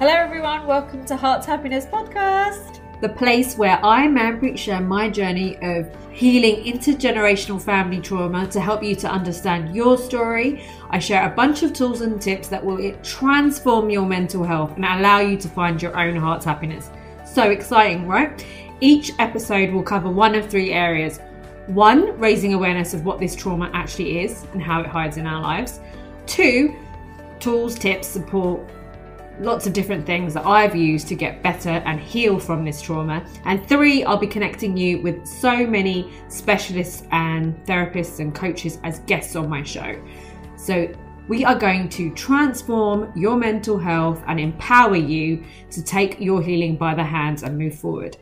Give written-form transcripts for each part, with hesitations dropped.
Hello everyone, welcome to Heart's Happiness Podcast, the place where I, Manpreet, share my journey of healing intergenerational family trauma to help you to understand your story. I share a bunch of tools and tips that will transform your mental health and allow you to find your own heart's happiness. So exciting, right? Each episode will cover one of three areas. One, raising awareness of what this trauma actually is and how it hides in our lives. Two, tools, tips, support, lots of different things that I've used to get better and heal from this trauma. And three, I'll be connecting you with so many specialists and therapists and coaches as guests on my show. So we are going to transform your mental health and empower you to take your healing by the hands and move forward.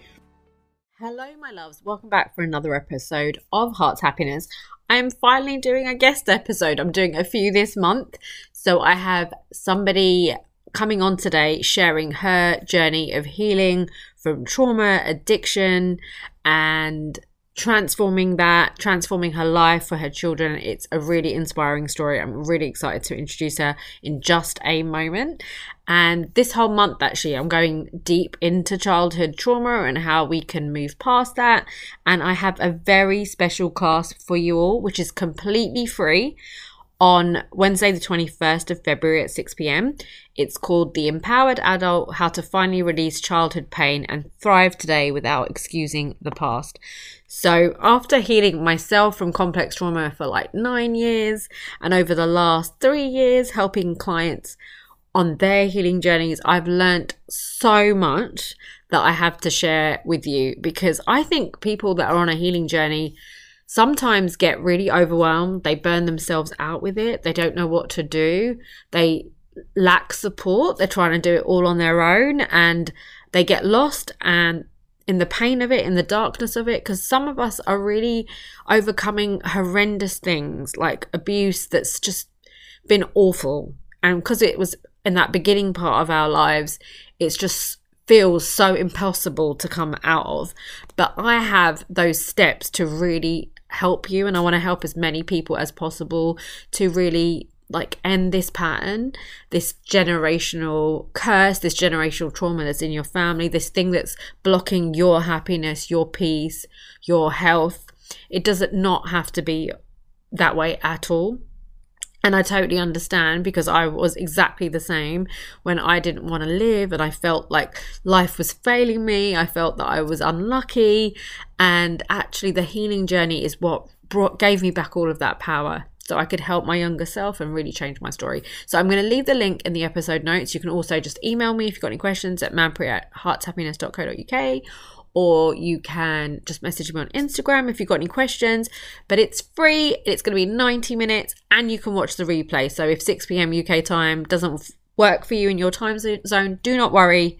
Hello, my loves. Welcome back for another episode of Heart's Happiness. I'm finally doing a guest episode. I'm doing a few this month. So I have somebody coming on today sharing her journey of healing from trauma, addiction, and transforming her life for her children. It's a really inspiring story. I'm really excited to introduce her in just a moment. And this whole month, actually, I'm going deep into childhood trauma and how we can move past that. And I have a very special class for you all, which is completely free on Wednesday, the 21st of February at 6 p.m. It's called The Empowered Adult, How to Finally Release Childhood Pain and Thrive Today Without Excusing the Past. So after healing myself from complex trauma for like 9 years and over the last 3 years helping clients on their healing journeys, I've learned so much that I have to share with you, because I think people that are on a healing journey sometimes get really overwhelmed. They burn themselves out with it. They don't know what to do. They lack support. They're trying to do it all on their own, and they get lost and in the pain of it, in the darkness of it, because some of us are really overcoming horrendous things like abuse that's just been awful, and because it was in that beginning part of our lives, it just feels so impossible to come out of. But I have those steps to really help you, and I want to help as many people as possible to really like end this pattern, this generational curse, this generational trauma that's in your family, this thing that's blocking your happiness, your peace, your health. It does not have to be that way at all. And I totally understand, because I was exactly the same when I didn't want to live and I felt like life was failing me. I felt that I was unlucky. And actually the healing journey is what gave me back all of that power, so I could help my younger self and really change my story. So I'm going to leave the link in the episode notes. You can also just email me if you've got any questions at manpreet@heartshappiness.co.uk, or you can just message me on Instagram if you've got any questions. But it's free. It's going to be 90 minutes and you can watch the replay. So if 6 p.m. UK time doesn't work for you in your time zone, do not worry.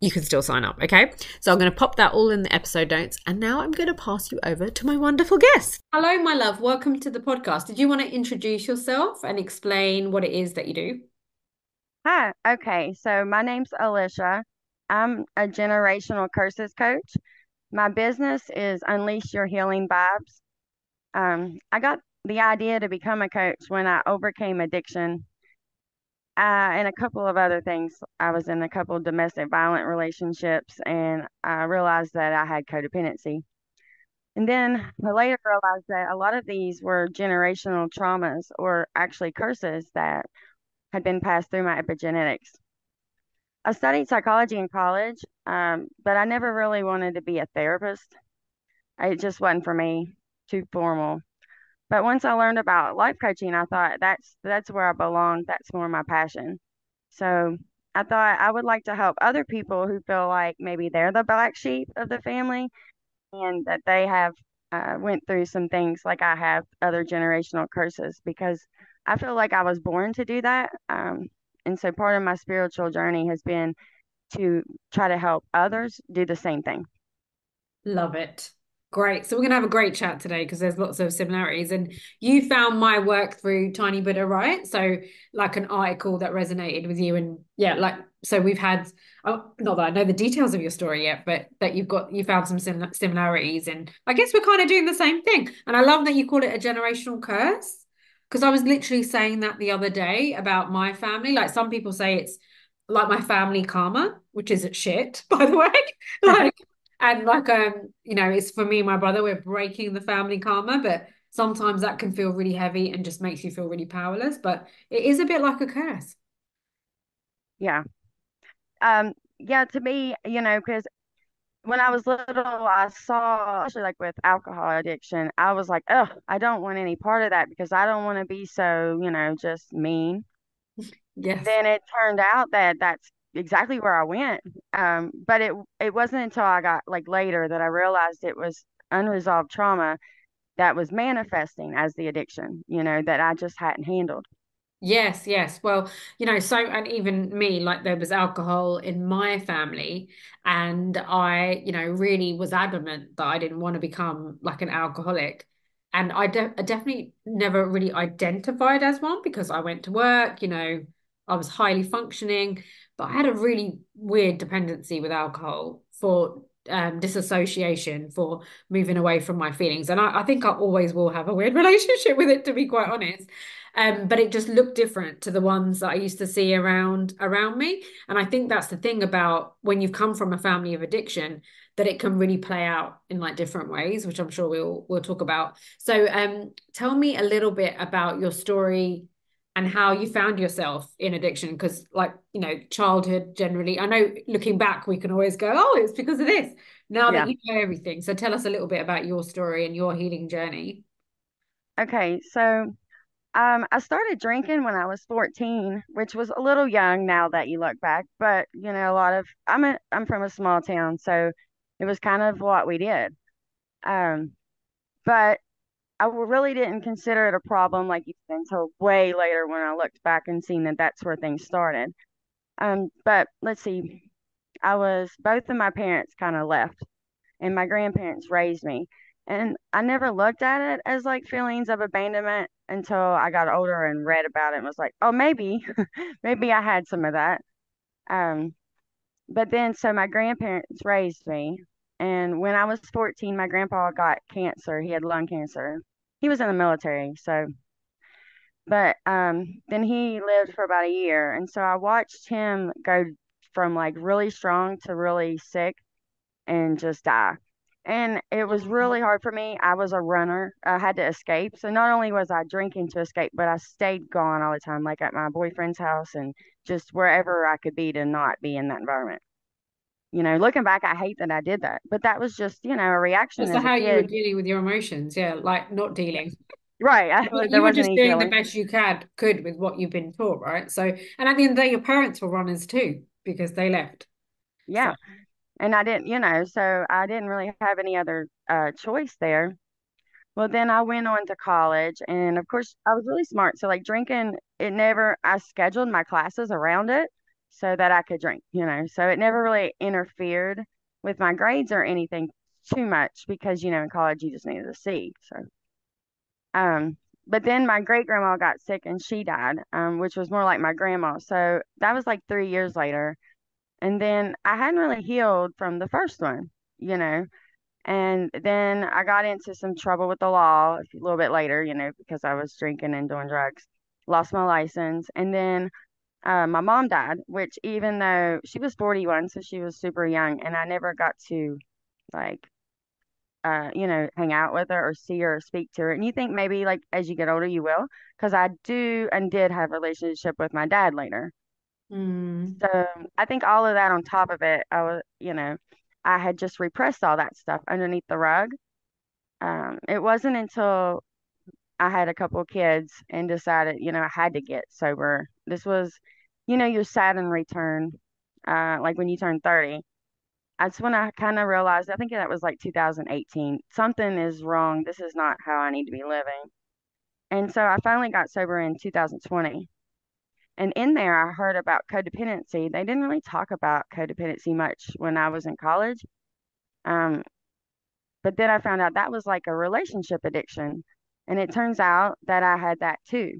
You can still sign up, okay? So I'm going to pop that all in the episode notes, and now I'm going to pass you over to my wonderful guest. Hello, my love. Welcome to the podcast. Did you want to introduce yourself and explain what it is that you do? Hi. Okay. So my name's Alicia. I'm a generational curses coach. My business is Unleash Your Healing Vibes. I got the idea to become a coach when I overcame addiction. And a couple of other things. I was in a couple of domestic violent relationships, and I realized that I had codependency. And then I later realized that a lot of these were generational traumas, or actually curses that had been passed through my epigenetics. I studied psychology in college, but I never really wanted to be a therapist. It just wasn't for me, too formal. But once I learned about life coaching, I thought that's where I belong. That's more my passion. So I thought I would like to help other people who feel like maybe they're the black sheep of the family, and that they have went through some things like I have, other generational curses, because I feel like I was born to do that. And so part of my spiritual journey has been to try to help others do the same thing. Love it. Great. So we're going to have a great chat today, because there's lots of similarities, and you found my work through Tiny Buddha, right? So like an article that resonated with you, and yeah, like, so we've had, not that I know the details of your story yet, but that you found some similarities, and I guess we're kind of doing the same thing. And I love that you call it a generational curse, because I was literally saying that the other day about my family. Like some people say it's like my family karma, which is shit, by the way. It's for me and my brother, we're breaking the family karma, but sometimes that can feel really heavy and just makes you feel really powerless. But it is a bit like a curse. Yeah. To me, because when I was little, I saw, especially like with alcohol addiction, I was like, oh, I don't want any part of that because I don't want to be so, just mean. Yes. Then it turned out that that's exactly where I went. But it wasn't until I got later that I realized it was unresolved trauma that was manifesting as the addiction, that I just hadn't handled. Yes, yes. Well, and even me, there was alcohol in my family, and I, really was adamant that I didn't want to become like an alcoholic. And I definitely never really identified as one because I went to work, I was highly functioning, but I had a really weird dependency with alcohol for disassociation, for moving away from my feelings. And I think I always will have a weird relationship with it, to be quite honest. But it just looked different to the ones that I used to see around me. And I think that's the thing about when you've come from a family of addiction, that it can really play out in different ways, which I'm sure we'll talk about. So tell me a little bit about your story and how you found yourself in addiction, because childhood generally, I know looking back, we can always go, oh, it's because of this. Now that you know everything. So tell us a little bit about your story and your healing journey. Okay, so I started drinking when I was 14, which was a little young now that you look back, but I'm from a small town, so it was kind of what we did. But I really didn't consider it a problem until way later when I looked back and seen that that's where things started. But let's see, both of my parents kind of left and my grandparents raised me. And I never looked at it as feelings of abandonment until I got older and read about it and was like, oh, maybe I had some of that. But then, so my grandparents raised me. And when I was 14, my grandpa got cancer. He had lung cancer. He was in the military. But then he lived for about a year. And so I watched him go from really strong to really sick and just die. And it was really hard for me. I was a runner. I had to escape. So not only was I drinking to escape, but I stayed gone all the time, at my boyfriend's house and just wherever I could be to not be in that environment. Looking back, I hate that I did that, but that was just, a reaction. So how you were dealing with your emotions. Yeah. Not dealing. Right. You were just doing the best you could with what you've been taught. Right. So, and at the end of the day, your parents were runners too, because they left. Yeah. So. And I didn't, so I didn't really have any other choice there. Well, then I went on to college, and of course I was really smart. So drinking, I scheduled my classes around it so that I could drink, so it never really interfered with my grades or anything too much because, in college you just needed a C. So, but then my great grandma got sick and she died, which was more like my grandma. So that was 3 years later. And then I hadn't really healed from the first one, and then I got into some trouble with the law a little bit later, because I was drinking and doing drugs, lost my license. And then my mom died, which even though she was 41, so she was super young, and I never got to hang out with her or see her or speak to her. And you think maybe as you get older, you will, because I do and did have a relationship with my dad later. So I think all of that on top of it, I was, I had just repressed all that stuff underneath the rug. It wasn't until I had a couple of kids and decided, I had to get sober. This was, your Saturn return, when you turn 30. That's when I kind of realized, I think that was 2018, something is wrong. This is not how I need to be living. And so I finally got sober in 2020. And in there, I heard about codependency. They didn't really talk about codependency much when I was in college. But then I found out that was a relationship addiction. And it turns out that I had that too.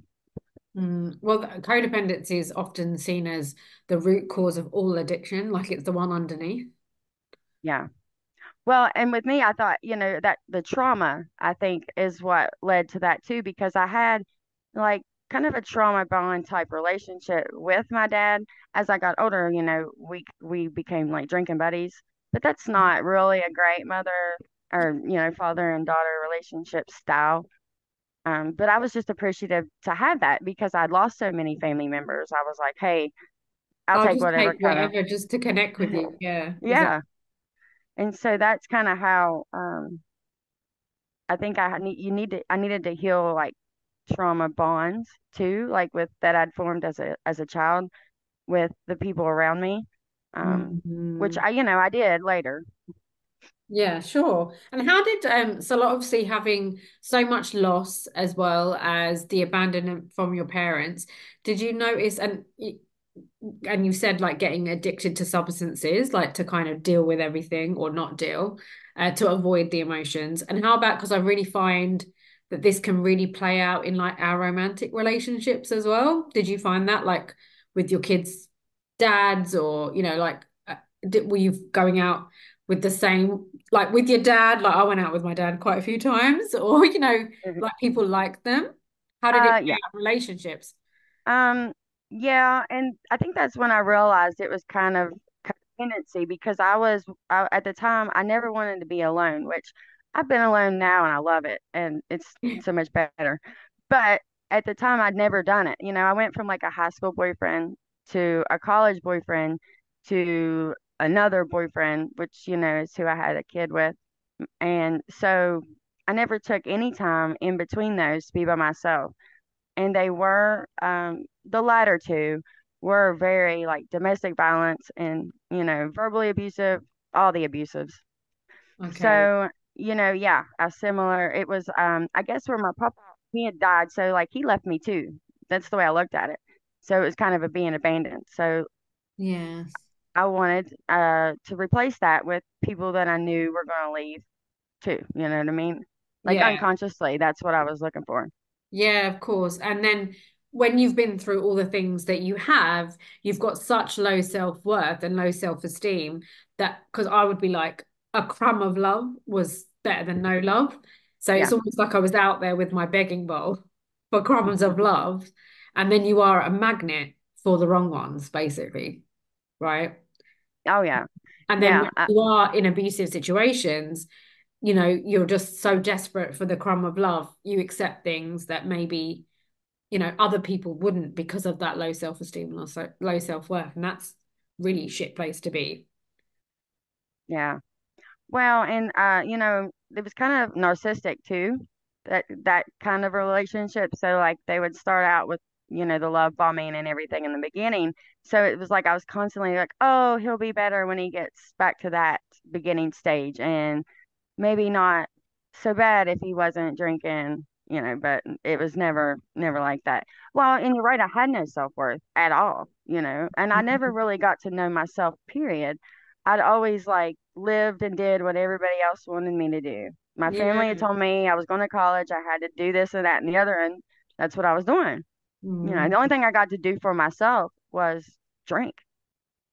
Well, codependency is often seen as the root cause of all addiction, it's the one underneath. Yeah. Well, and with me, I thought, that the trauma, I think, is what led to that too, because I had kind of a trauma bond type relationship with my dad. As I got older, you know, we became like drinking buddies, but that's not really a great mother or, you know, father and daughter relationship style. But I was just appreciative to have that because I'd lost so many family members. I was like, hey, I'll take whatever, just to connect with you. Yeah. Yeah. And so that's kind of how, I think I needed to heal like trauma bonds too, like with that I'd formed as a child with the people around me, which I did later. Yeah, sure. And how did, so obviously having so much loss as well as the abandonment from your parents, did you notice, and you said like getting addicted to substances, like to kind of deal with everything or not deal, to avoid the emotions. And how about, because I really find that this can really play out in like our romantic relationships as well. Did you find that like with your kids' dads or, you know, like were you going out with the same, like with your dad? Like I went out with my dad quite a few times or, you know, like people liked them. How did it play out in relationships? Yeah. And I think that's when I realized it was kind of codependency because at the time, I never wanted to be alone, which I've been alone now and I love it and it's so much better. But at the time I'd never done it. You know, I went from like a high school boyfriend to a college boyfriend to another boyfriend, which, you know, is who I had a kid with. And so I never took any time in between those to be by myself. And they were, the latter two were very like domestic violence and, you know, verbally abusive, all the abusives. Okay. So, you know, yeah, a similar, it was, I guess where my papa, he had died. So like he left me too. That's the way I looked at it. So it was kind of a being abandoned. So yes, I wanted to replace that with people that I knew were going to leave too. You know what I mean? Like unconsciously, that's what I was looking for. Yeah, of course. And then when you've been through all the things that you have, you've got such low self-worth and low self-esteem that, because I would be like, a crumb of love was better than no love. So it's almost like I was out there with my begging bowl for crumbs of love. And then you are a magnet for the wrong ones, basically. Right? Oh, yeah. And then when you are in abusive situations, you know, you're just so desperate for the crumb of love. You accept things that maybe, you know, other people wouldn't because of that low self-esteem and also low self-worth. And that's really a shit place to be. Yeah. Well, and, you know, it was kind of narcissistic too, that kind of relationship. So like they would start out with, you know, the love bombing and everything in the beginning. So it was like, I was constantly like, oh, he'll be better when he gets back to that beginning stage. And maybe not so bad if he wasn't drinking, you know, but it was never like that. Well, and you're right. I had no self-worth at all, you know, and I never really got to know myself, period. I'd always like lived and did what everybody else wanted me to do. My family had told me I was going to college. I had to do this and that and the other. And that's what I was doing. You know, the only thing I got to do for myself was drink.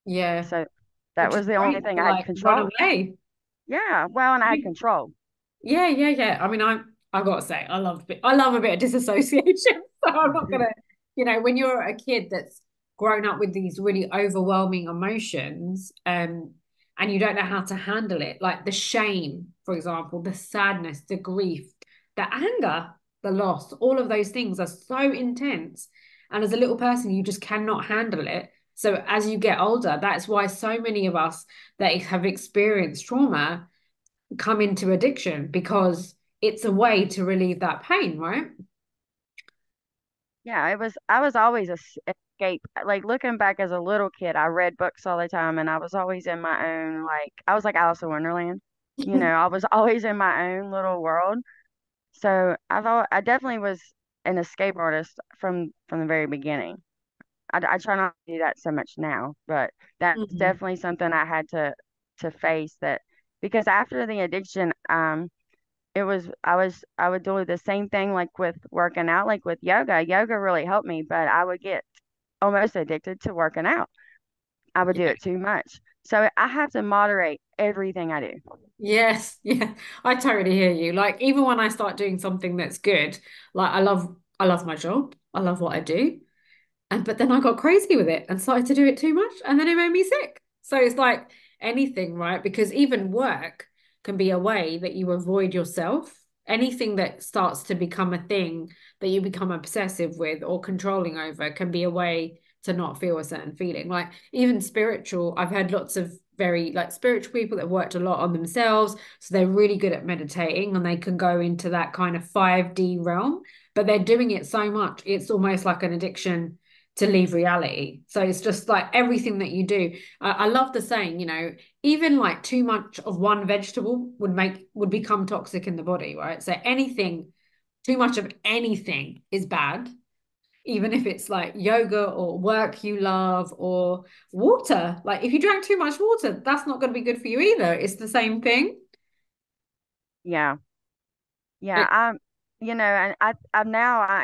Yeah. So that was the only thing I had control. Yeah. Well, and I had control. Yeah. Yeah. Yeah. I mean, I got to say, I love a bit of disassociation. So I'm not going to, you know, when you're a kid that's grown up with these really overwhelming emotions, and you don't know how to handle it, like the shame, for example, the sadness, the grief, the anger, the loss, all of those things are so intense. And as a little person, you just cannot handle it. So as you get older, that's why so many of us that have experienced trauma come into addiction, because it's a way to relieve that pain, right? Yeah, I was always a escape. Like looking back as a little kid, I read books all the time and I was always in my own, like, I was like Alice in Wonderland, you know, I was always in my own little world. So I definitely was an escape artist from the very beginning. I try not to do that so much now, but that's definitely something I had to face that, because after the addiction, I would do the same thing, like with working out, like with yoga. Yoga really helped me, but I would get almost addicted to working out. I would do it too much. So I have to moderate everything I do. Yes. Yeah. I totally hear you. Like even when I start doing something that's good, like I love I love my job. I love what I do. But then I got crazy with it and started to do it too much. And then it made me sick. So it's like anything, right? Because even work can be a way that you avoid yourself. Anything that starts to become a thing that you become obsessive with or controlling over can be a way to not feel a certain feeling. Like even spiritual, I've had lots of very like spiritual people that have worked a lot on themselves. So they're really good at meditating and they can go into that kind of 5D realm, but they're doing it so much. It's almost like an addiction to leave reality. So it's just like everything that you do. I love the saying, you know, even like too much of one vegetable would become toxic in the body, right? So anything, too much of anything is bad, even if it's like yoga or work you love or water. Like if you drank too much water, that's not going to be good for you either. It's the same thing. Yeah. Yeah. You know, and I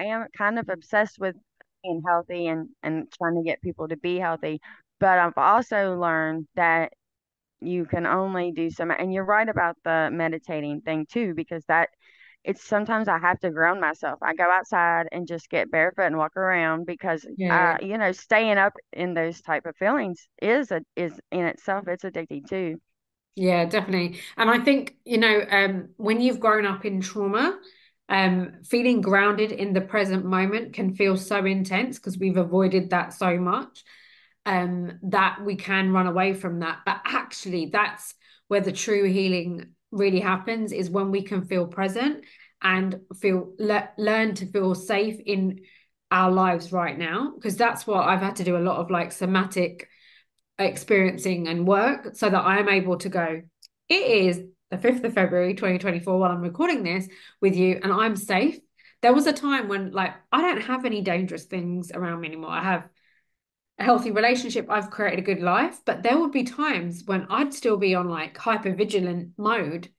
am kind of obsessed with being healthy and trying to get people to be healthy. But I've also learned that you can only do so much. And you're right about the meditating thing too, because it's sometimes I have to ground myself. I go outside and just get barefoot and walk around because, you know, staying up in those type of feelings is in itself, it's addicting too. Yeah, definitely. And I think, you know, when you've grown up in trauma, feeling grounded in the present moment can feel so intense because we've avoided that so much that we can run away from that. But actually, that's where the true healing really happens, is when we can feel present and learn to feel safe in our lives right now. Because that's what I've had to do a lot of, like, somatic experiencing and work, so that I am able to go, it is the 5th of February 2024 while I'm recording this with you, and I'm safe. There was a time when, like, I don't have any dangerous things around me anymore. I have a healthy relationship. I've created a good life. But there would be times when I'd still be on, like, hypervigilant mode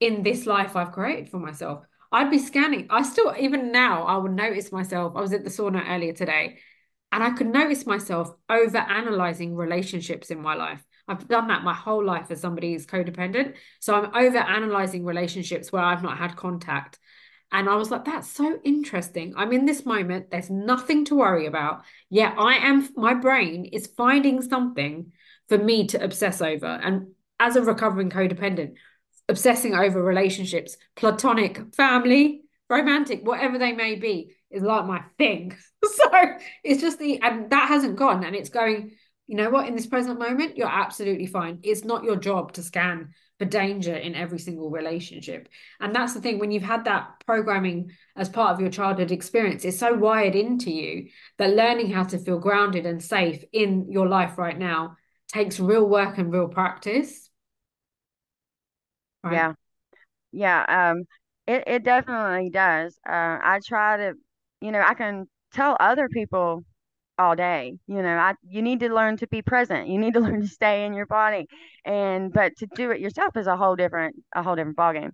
in this life I've created for myself. I'd be scanning. Even now, I would notice myself. I was at the sauna earlier today, and I could notice myself overanalyzing relationships in my life. I've done that my whole life as somebody who's codependent. So I'm over analyzing relationships where I've not had contact. And I was like, that's so interesting. I'm in this moment. There's nothing to worry about. Yeah, my brain is finding something for me to obsess over. And as a recovering codependent, obsessing over relationships, platonic, family, romantic, whatever they may be, is like my thing. So it's just and that hasn't gone. And it's going, you know what, in this present moment, you're absolutely fine. It's not your job to scan for danger in every single relationship. And that's the thing, when you've had that programming as part of your childhood experience, it's so wired into you that learning how to feel grounded and safe in your life right now takes real work and real practice. Right? Yeah. Yeah. It definitely does. I try to, you know, I can tell other people all day, you know, you need to learn to be present. You need to learn to stay in your body, but to do it yourself is a whole different ballgame.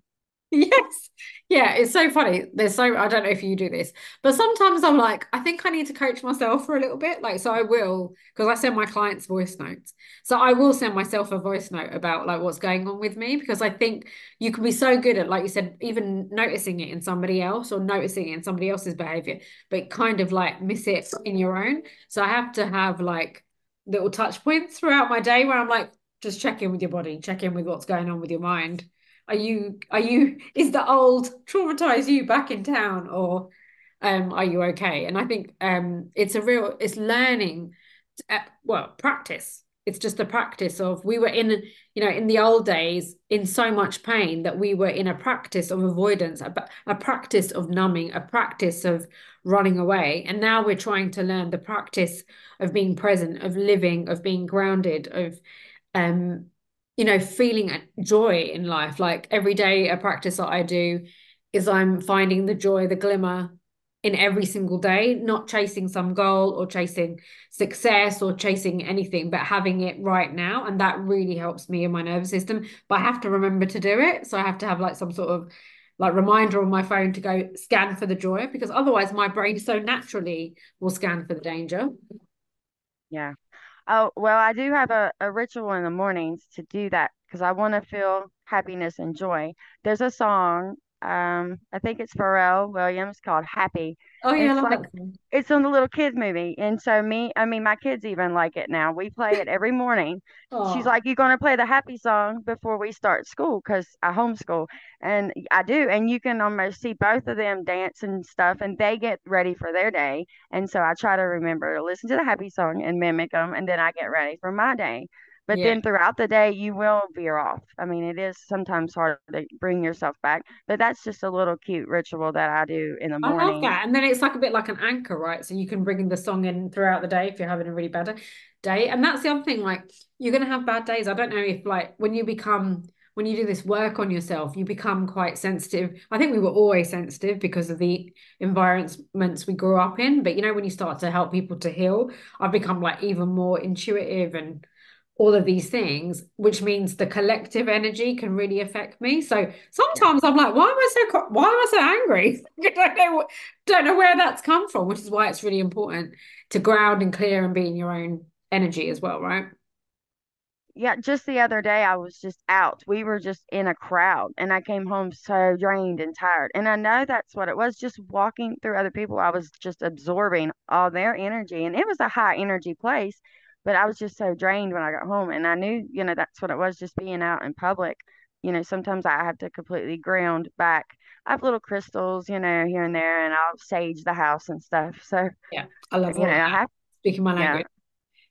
Yes, yeah, it's so funny. I don't know if you do this, but sometimes I'm like, I think I need to coach myself for a little bit. Like, so I will, because I send my clients voice notes. So I will send myself a voice note about, like, what's going on with me, because I think you can be so good at, like you said, even noticing it in somebody else or noticing it in somebody else's behavior, but kind of like miss it in your own. So I have to have, like, little touch points throughout my day where I'm like, just check in with your body, check in with what's going on with your mind. Is the old traumatized you back in town, or are you okay? And I think it's learning, practice. It's just the practice of, we were in, you know, in the old days in so much pain that we were in a practice of avoidance, a practice of numbing, a practice of running away. And now we're trying to learn the practice of being present, of living, of being grounded, of, you know, feeling joy in life. Like every day, a practice that I do is I'm finding the joy, the glimmer in every single day, not chasing some goal or chasing success or chasing anything, but having it right now. And that really helps me in my nervous system. But I have to remember to do it. So I have to have, like, some sort of, like, reminder on my phone to go scan for the joy, because otherwise my brain so naturally will scan for the danger. Yeah. Oh, well, I do have a ritual in the mornings to do that, because I want to feel happiness and joy. There's a song I think it's Pharrell Williams, called Happy. Oh yeah, it's, like, it's on the little kids movie, and so my kids even like it now. We play it every morning. Aww. She's like, "You're gonna play the Happy song before we start school," because I homeschool, and I do. And you can almost see both of them dance and stuff, and they get ready for their day. And so I try to remember to listen to the Happy song and mimic them, and then I get ready for my day. But then throughout the day, you will veer off. I mean, it is sometimes hard to bring yourself back, but that's just a little cute ritual that I do in the morning. I love that. And then it's like a bit like an anchor, right? So you can bring the song in throughout the day if you're having a really bad day. And that's the other thing, like, you're going to have bad days. I don't know if, like, when you do this work on yourself, you become quite sensitive. I think we were always sensitive because of the environments we grew up in. But, you know, when you start to help people to heal, I've become, like, even more intuitive and all of these things, which means the collective energy can really affect me. So sometimes I'm like, why am I so angry? I don't know where that's come from, which is why it's really important to ground and clear and be in your own energy as well, right? Yeah, just the other day I was just out. We were just in a crowd, and I came home so drained and tired. And I know that's what it was, just walking through other people. I was just absorbing all their energy, and it was a high energy place. But I was just so drained when I got home, and I knew, you know, that's what it was, just being out in public. You know, sometimes I have to completely ground back. I have little crystals, you know, here and there, and I'll sage the house and stuff. So yeah, I love you know, I have speaking my language.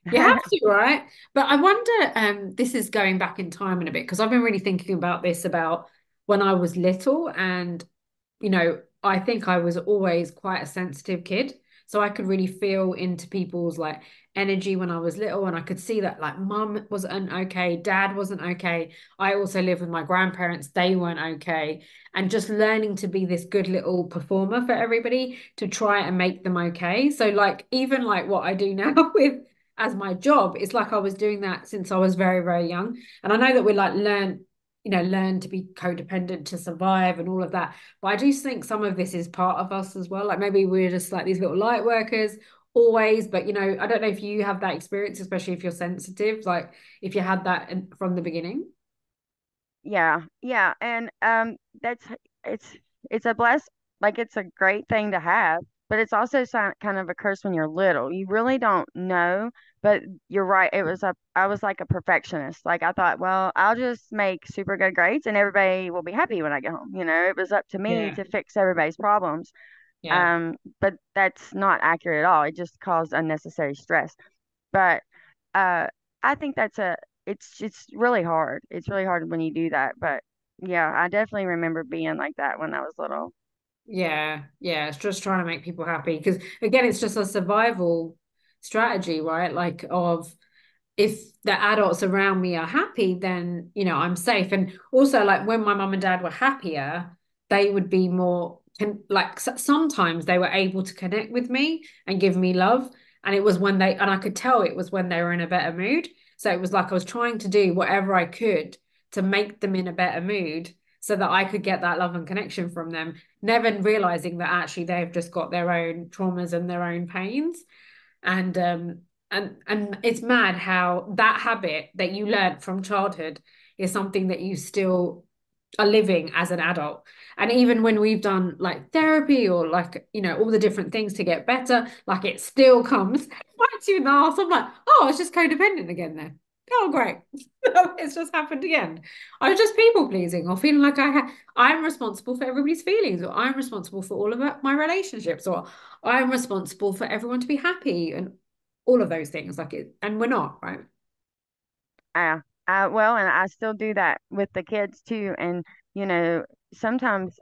Yeah. You have to, right? But I wonder, this is going back in time in a bit, because I've been really thinking about this, about when I was little, and, you know, I think I was always quite a sensitive kid. So I could really feel into people's, like, energy when I was little, and I could see that, like, mum wasn't okay, dad wasn't okay. I also lived with my grandparents, they weren't okay. And just learning to be this good little performer for everybody, to try and make them okay. So, like, even like what I do now with as my job, it's like I was doing that since I was very, very young. And I know that we, like, learn to be codependent to survive and all of that, but I do think some of this is part of us as well. Like, maybe we're just like these little light workers always. But, you know, I don't know if you have that experience, especially if you're sensitive, like if you had that from the beginning. Yeah And that's it's a blessing, like, it's a great thing to have, but it's also kind of a curse when you're little. You really don't know. But you're right. I was like a perfectionist. Like, I thought, well, I'll just make super good grades and everybody will be happy when I get home. You know, it was up to me to fix everybody's problems. Yeah. But that's not accurate at all. It just caused unnecessary stress. But I think that's it's really hard. It's really hard when you do that. But yeah, I definitely remember being like that when I was little. Yeah. It's just trying to make people happy, because, again, it's just a survival strategy, right? Like, of, if the adults around me are happy, then, you know, I'm safe. And also, like, when my mum and dad were happier, they would be more like, sometimes they were able to connect with me and give me love. And it was when and I could tell it was when they were in a better mood. So it was like I was trying to do whatever I could to make them in a better mood, so that I could get that love and connection from them, never realizing that actually they've just got their own traumas and their own pains. And it's mad how that habit that you learned from childhood is something that you still are living as an adult. And even when we've done, like, therapy or, like, you know, all the different things to get better, like, it still comes back to you in the arse. I'm like, oh, it's just codependent again then. Oh, great. It's just happened again. I was just people pleasing, or feeling like I'm responsible for everybody's feelings, or I'm responsible for all of my relationships, or I'm responsible for everyone to be happy, and all of those things. Like, it, and we're not, right? Well, and I still do that with the kids too. And, you know, sometimes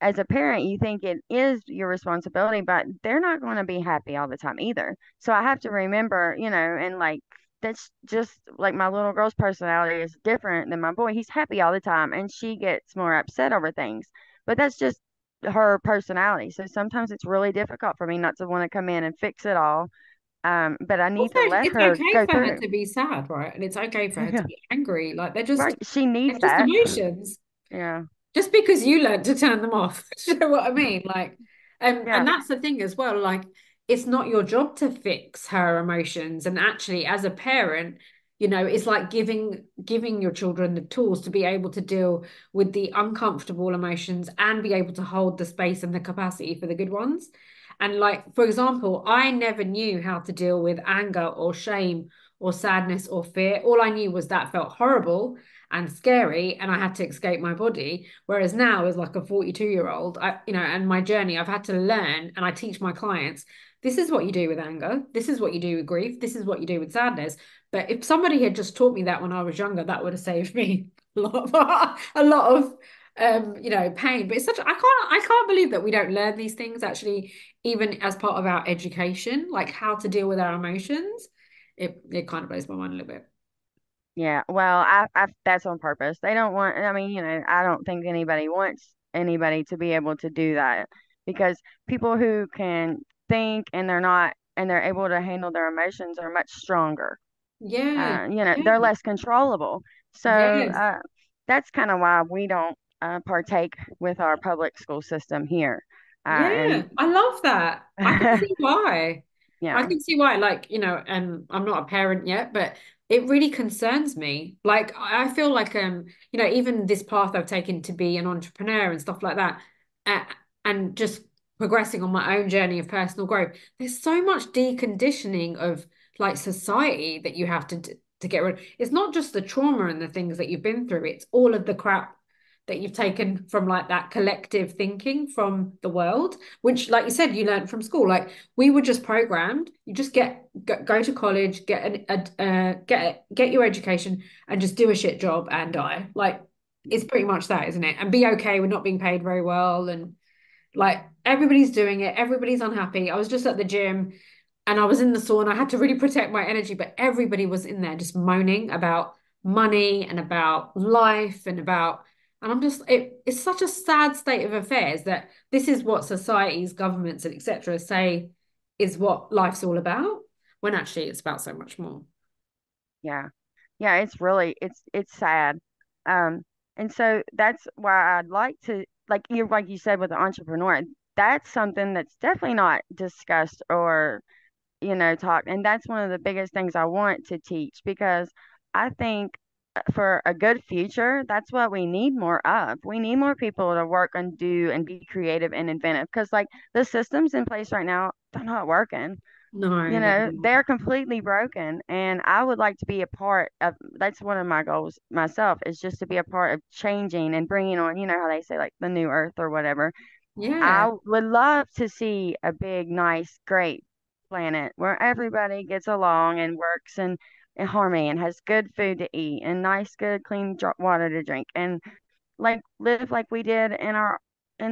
as a parent, you think it is your responsibility, but they're not going to be happy all the time either. So I have to remember, you know, and, like, that's just, like, my little girl's personality is different than my boy. He's happy all the time, and she gets more upset over things. But that's just her personality. So sometimes it's really difficult for me not to want to come in and fix it all. But I need to let her go through. It's okay for her to be sad, right? And it's okay for her to be angry. Like, they're just, right. She needs that. Just emotions. Yeah. Just because you learned to turn them off. Do you know what I mean? Like, and that's the thing as well. Like, it's not your job to fix her emotions. And actually, as a parent, You know, it's like giving your children the tools to be able to deal with the uncomfortable emotions and be able to hold the space and the capacity for the good ones. And like, for example, I never knew how to deal with anger or shame or sadness or fear. All I knew was that felt horrible and scary and I had to escape my body. Whereas now, as like a 42-year-old, and my journey, I've had to learn, and I teach my clients, this is what you do with anger. This is what you do with grief. This is what you do with sadness. But if somebody had just taught me that when I was younger, that would have saved me a lot of pain. But it's such, I can't believe that we don't learn these things actually, even as part of our education, like how to deal with our emotions. It kind of blows my mind a little bit. Yeah, well, I that's on purpose. They don't want, I don't think anybody wants anybody to be able to do that, because people who can think and they're able to handle their emotions are much stronger. Yeah. They're less controllable. So yes. That's kind of why we don't partake with our public school system here. I love that. I can see why. Yeah. I can see why. I'm not a parent yet, but it really concerns me. Like, I feel like, even this path I've taken to be an entrepreneur and stuff like that, and just progressing on my own journey of personal growth, there's so much deconditioning of like society that you have to get rid of. It's not just the trauma and the things that you've been through. It's all of the crap that you've taken from like that collective thinking from the world, which, like you said, you learned from school. Like, we were just programmed. You just go to college, get your education, and just do a shit job and die. Like, it's pretty much that, isn't it? And be okay with not being paid very well, and like everybody's doing it, everybody's unhappy. I was just at the gym and I was in the sauna. I had to really protect my energy, but everybody was in there just moaning about money and about life and about. And I'm just, it's such a sad state of affairs that this is what societies, governments, and et cetera say is what life's all about, when actually it's about so much more. Yeah. Yeah, it's really, it's sad. And so that's why I'd like to, like you said with the entrepreneur, that's something that's definitely not discussed or, talked. And that's one of the biggest things I want to teach, because I think, for a good future, that's what we need more of. We need more people to work and do and be creative and inventive, because like the systems in place right now, they're not working. No, they're completely broken. And I would like to be a part of, that's one of my goals myself, is just to be a part of changing and bringing on, how they say like the new earth or whatever. Yeah, I would love to see a big, nice, great planet where everybody gets along and works and in harmony and has good food to eat and nice, good, clean water to drink, and like live like we did and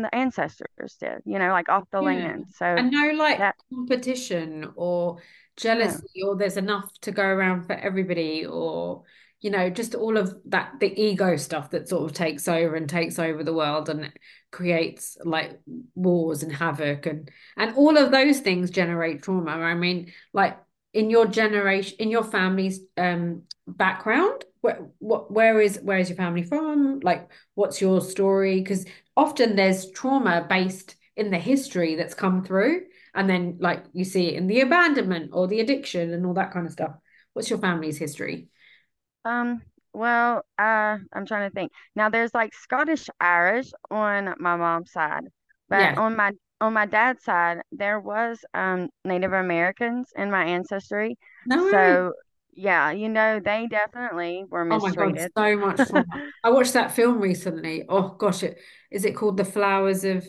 the ancestors did, like off the land. So, and no like that, competition or jealousy, or there's enough to go around for everybody, or just all of that, the ego stuff that sort of takes over the world and creates like wars and havoc, and all of those things generate trauma. I mean, like, in your generation, in your family's background, where is your family from? Like, what's your story? Because often there's trauma based in the history that's come through, and then like you see it in the abandonment or the addiction and all that kind of stuff. What's your family's history? Well, I'm trying to think. Now, there's like Scottish Irish on my mom's side, but on my dad's side, there was Native Americans in my ancestry. No, so, yeah, they definitely were mistreated. Oh, my God, so much. I watched that film recently. Oh, gosh, is it called The Flowers of...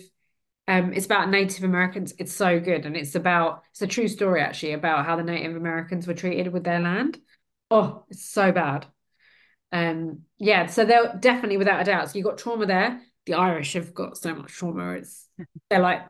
it's about Native Americans. It's so good. And it's a true story, actually, about how the Native Americans were treated with their land. Oh, it's so bad. So they're definitely, without a doubt, so you've got trauma there. The Irish have got so much trauma. They're like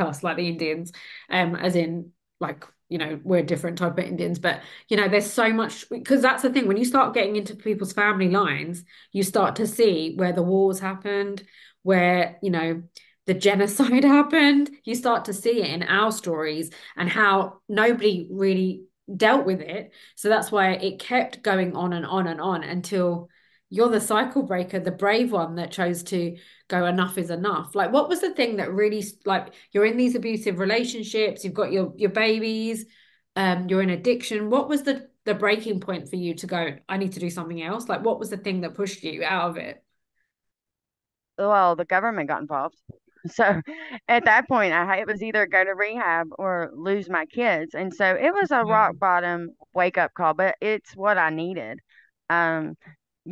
us, like the Indians, as in like, we're a different type of Indians, but there's so much, because that's the thing, when you start getting into people's family lines, you start to see where the wars happened, where the genocide happened. You start to see it in our stories and how nobody really dealt with it. So that's why it kept going on and on and on until you're the cycle breaker, the brave one that chose to go, enough is enough. Like, what was the thing that really, like, you're in these abusive relationships, you've got your babies, you're in addiction. What was the the breaking point for you to go, I need to do something else? Like, what was the thing that pushed you out of it? Well, the government got involved. So at that point, it was either go to rehab or lose my kids. And so it was a rock bottom wake up call, but it's what I needed, you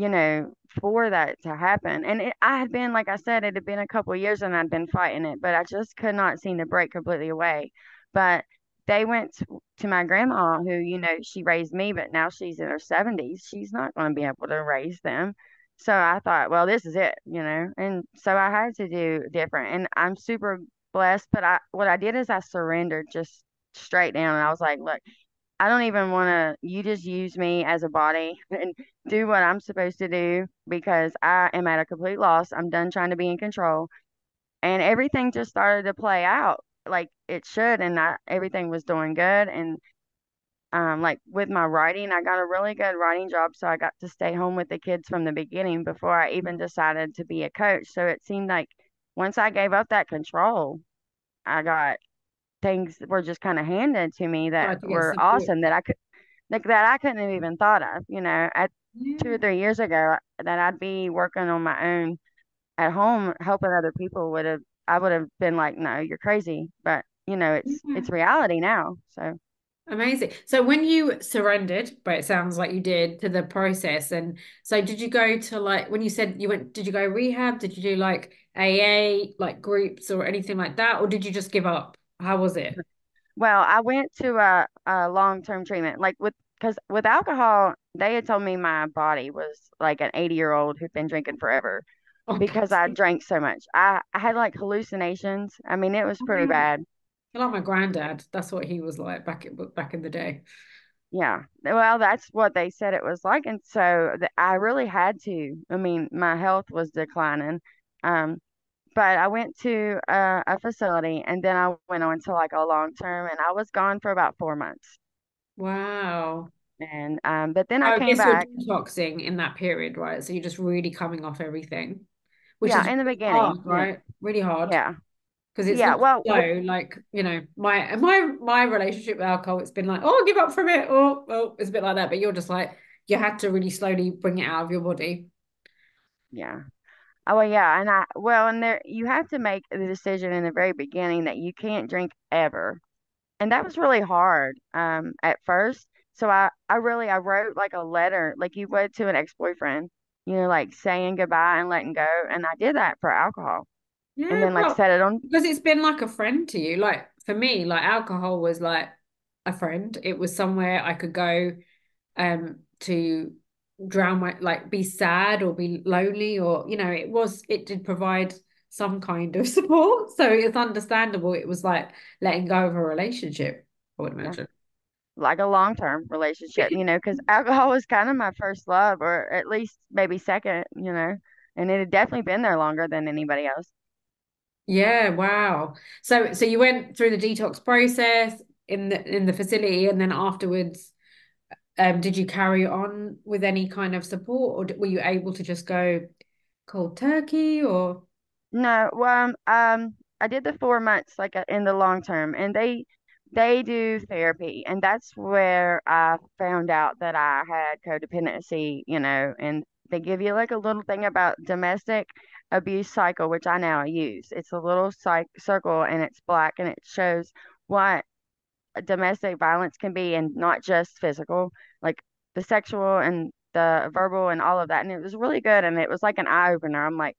know, for that to happen. And I had been, like I said, it had been a couple of years and I'd been fighting it, but I just could not seem to break completely away. But they went to my grandma who, you know, she raised me, but now she's in her 70s. She's not going to be able to raise them. So I thought, well, this is it, you know, and so I had to do different, and I'm super blessed. But what I did is I surrendered just straight down. And I was like, look, I don't even want to, you just use me as a body and do what I'm supposed to do, because I am at a complete loss. I'm done trying to be in control, and everything just started to play out like it should. And everything was doing good. And like with my writing, I got a really good writing job. So I got to stay home with the kids from the beginning before I even decided to be a coach. So it seemed like once I gave up that control, things were just kind of handed to me that were awesome, that I couldn't have even thought of, you know, 2 or 3 years ago that I'd be working on my own at home, helping other people I would have been like, no, you're crazy. But you know, it's reality now. So. Amazing. So when you surrendered, but it sounds like you did, to the process, and so did you go to, like, when you said you went, did you go rehab? Did you do like AA, like groups or anything like that? Or did you just give up? How was it? Well, I went to a long-term treatment, like because with alcohol, they had told me my body was like an 80-year-old who'd been drinking forever because I drank so much. I had like hallucinations. I mean, it was pretty bad. Like my granddad, that's what he was like back in the day. Yeah, well, that's what they said it was like, and so I really had to. I mean, my health was declining, but I went to a facility, and then I went on to like a long term, and I was gone for about 4 months. Wow. And but then I came back. You're detoxing in that period, right? So you're just really coming off everything, which is in the beginning, hard, right? Really hard. Yeah. Because it's my relationship with alcohol, it's been like, oh, I'll give up from it, or oh, it's a bit like that. But you're just like, you had to really slowly bring it out of your body. Yeah. Oh well, yeah, and there you have to make the decision in the very beginning that you can't drink ever, and that was really hard at first. So I wrote like a letter, like you would to an ex-boyfriend, you know, like saying goodbye and letting go, and I did that for alcohol. Yeah, and then set it on, because it's been like a friend to you. Like for me, like alcohol was like a friend. It was somewhere I could go to drown my, like, be sad or be lonely, or you know, it did provide some kind of support. So it's understandable. It was like letting go of a relationship, I would imagine. Like a long-term relationship, you know, because alcohol was kind of my first love, or at least maybe second, you know, and it had definitely been there longer than anybody else. Yeah, wow. So you went through the detox process in the facility, and then afterwards, did you carry on with any kind of support, or were you able to just go cold turkey? Or no? Well, I did the 4 months like in the long term, and they do therapy, and that's where I found out that I had codependency, you know, and they give you like a little thing about domestic abuse cycle, which I now use. It's a little circle, and it's black, and it shows what domestic violence can be, and not just physical, like the sexual and the verbal and all of that. And it was really good, and it was like an eye opener. I'm like,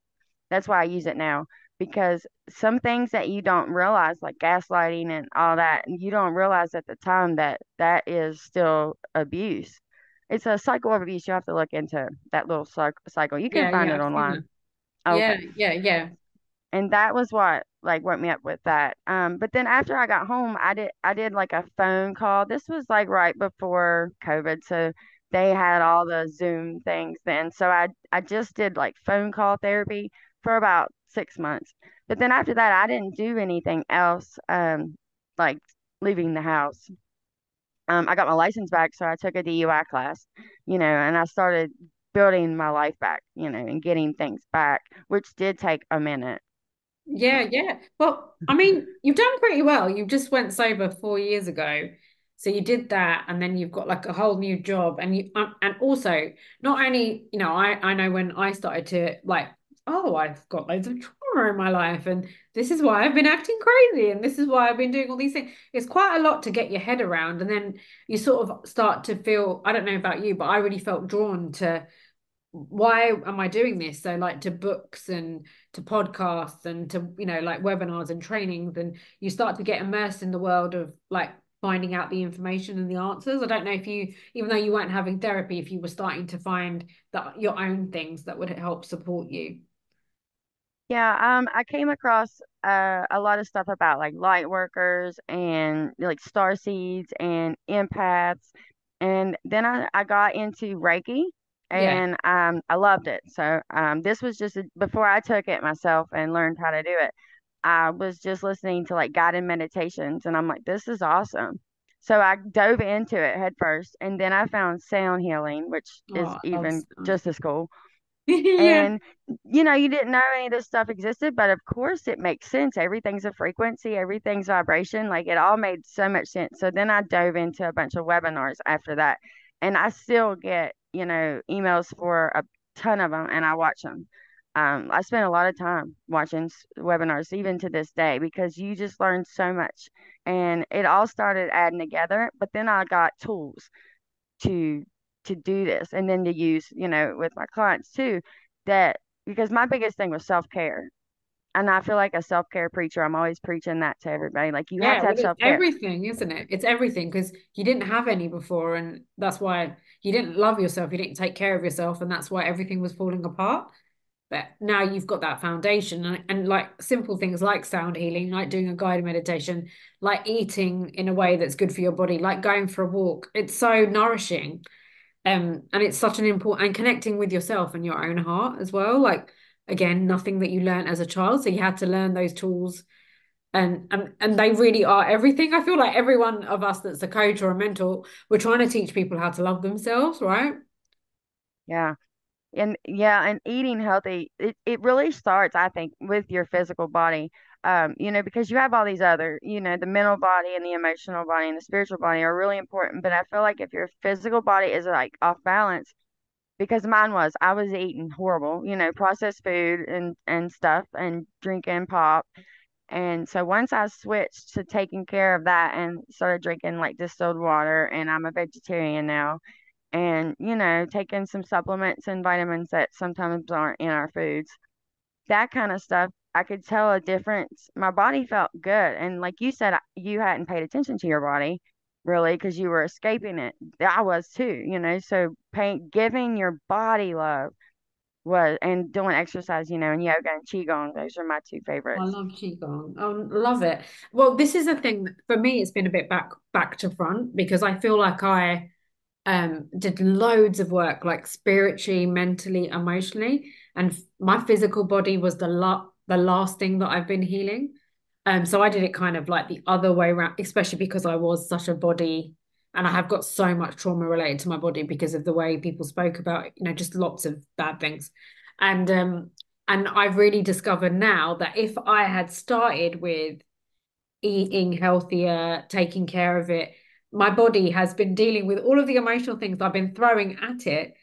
that's why I use it now, because some things that you don't realize, like gaslighting and all that, you don't realize at the time that that is still abuse. It's a cycle of abuse. You have to look into that little cycle. You can find it online. Okay. Yeah. And that was what like woke me up with that. But then after I got home, I did like a phone call. This was like right before COVID, so they had all the Zoom things then. So I just did like phone call therapy for about 6 months. But then after that, I didn't do anything else, like leaving the house. I got my license back, so I took a DUI class, you know, and I started building my life back, you know, and getting things back, which did take a minute. Yeah. Well, I mean, you've done pretty well. You just went sober 4 years ago. So you did that, and then you've got like a whole new job, and you and also not only, you know, I know when I started to like, oh, I've got loads of trauma in my life, and this is why I've been acting crazy, and this is why I've been doing all these things. It's quite a lot to get your head around, and then you sort of start to feel, I don't know about you, but I really felt drawn to, why am I doing this? So like to books and to podcasts and to, you know, like webinars and trainings, and you start to get immersed in the world of like finding out the information and the answers. I don't know if you, even though you weren't having therapy, if you were starting to find that your own things that would help support you. Yeah, I came across a lot of stuff about like light workers and like star seeds and empaths. And then I got into Reiki. And yeah. I loved it. So this was just before I took it myself and learned how to do it. I was just listening to like guided meditations, and I'm like, this is awesome. So I dove into it head first, and then I found sound healing, which is even just as cool. Yeah. And, you know, you didn't know any of this stuff existed, but of course it makes sense. Everything's a frequency, everything's vibration. Like it all made so much sense. So then I dove into a bunch of webinars after that, and I still get, you know, emails for a ton of them, and I watch them. I spend a lot of time watching webinars, even to this day, because you just learn so much, and it all started adding together. But then I got tools to do this, and then to use, you know, with my clients too, that because my biggest thing was self-care. And I feel like a self-care preacher. I'm always preaching that to everybody. Like you have to have self-care. Everything, isn't it? It's everything, because you didn't have any before, and that's why you didn't love yourself. You didn't take care of yourself, and that's why everything was falling apart. But now you've got that foundation, and like simple things like sound healing, like doing a guided meditation, like eating in a way that's good for your body, like going for a walk. It's so nourishing, and it's such an important, and connecting with yourself and your own heart as well. Like, again, nothing that you learned as a child, so you had to learn those tools, and they really are everything. I feel like every one of us that's a coach or a mentor, we're trying to teach people how to love themselves, right? And eating healthy, it really starts, I think, with your physical body, you know, because you have all these other, you know, the mental body and the emotional body and the spiritual body are really important, but I feel like if your physical body is like off balance, because mine was, I was eating horrible, you know, processed food and stuff, and drinking pop. And so once I switched to taking care of that and started drinking like distilled water, and I'm a vegetarian now, and, you know, taking some supplements and vitamins that sometimes aren't in our foods, that kind of stuff, I could tell a difference. My body felt good. And like you said, you hadn't paid attention to your body, really, because you were escaping it. I was too, you know, so giving your body love was, and doing exercise, you know, and yoga and qigong, those are my two favorites. I love qigong. Love it. Well, this is a thing that, for me, it's been a bit back to front, because I feel like I did loads of work, like spiritually, mentally, emotionally, and my physical body was the last thing that I've been healing. So I did it kind of like the other way around, especially because I was such a body, and I have got so much trauma related to my body because of the way people spoke about it, you know, just lots of bad things. And I've really discovered now that if I had started with eating healthier, taking care of it, my body has been dealing with all of the emotional things I've been throwing at it,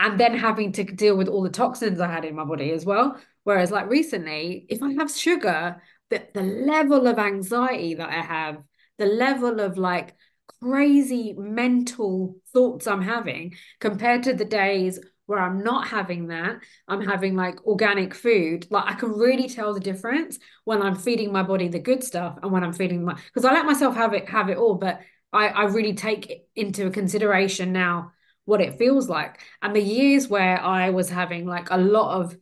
and then having to deal with all the toxins I had in my body as well. Whereas like recently, if I have sugar, the level of anxiety that I have, the level of like crazy mental thoughts I'm having compared to the days where I'm not having that, I'm having like organic food, like I can really tell the difference when I'm feeding my body the good stuff and when I'm feeding my, because I let myself have it all, but I really take into consideration now what it feels like. And the years where I was having like a lot of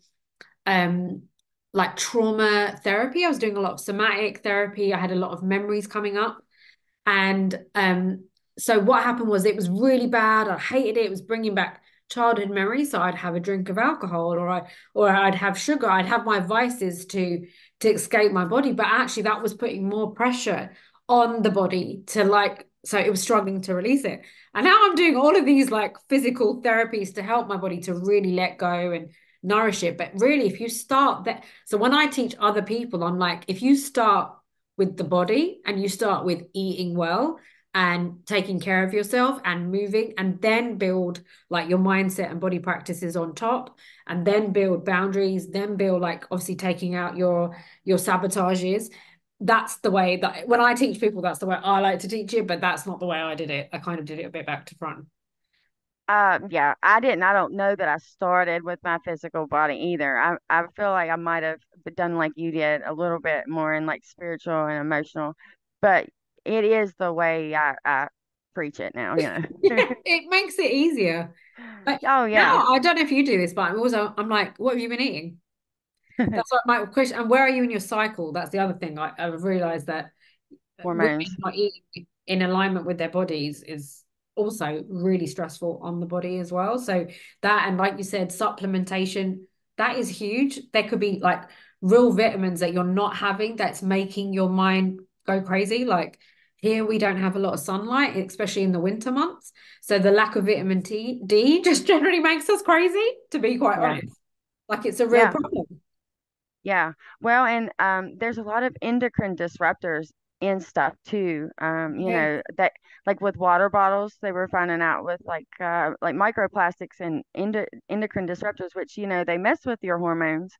like trauma therapy, I was doing a lot of somatic therapy, I had a lot of memories coming up, and so what happened was, it was really bad, I hated it, it was bringing back childhood memories, so I'd have a drink of alcohol, or I'd have sugar, I'd have my vices to escape my body, but actually that was putting more pressure on the body to like, so it was struggling to release it. And now I'm doing all of these like physical therapies to help my body to really let go and nourish it. But really, if you start that, so when I teach other people, I'm like, if you start with the body and you start with eating well, and taking care of yourself and moving, and then build like your mindset and body practices on top, and then build boundaries, then build like obviously taking out your sabotages. That's the way that when I teach people, that's the way I like to teach it, but that's not the way I did it. I kind of did it a bit back to front. Yeah, I don't know that I started with my physical body either. I feel like I might have done like you did, a little bit more in like spiritual and emotional, but it is the way I preach it now. You know? Yeah, it makes it easier. But oh yeah. Now, I don't know if you do this, but I'm like, what have you been eating? That's like my question. And where are you in your cycle? That's the other thing. I realized that hormones not eating in alignment with their bodies is also really stressful on the body as well. So that, and like you said, supplementation, that is huge. There could be like real vitamins that you're not having that's making your mind go crazy. Like here we don't have a lot of sunlight, especially in the winter months, so the lack of vitamin D just generally makes us crazy, to be quite honest. Like it's a real problem. Well, and there's a lot of endocrine disruptors in stuff too, know, that like with water bottles, they were finding out with like microplastics and endocrine disruptors, which, you know, they mess with your hormones.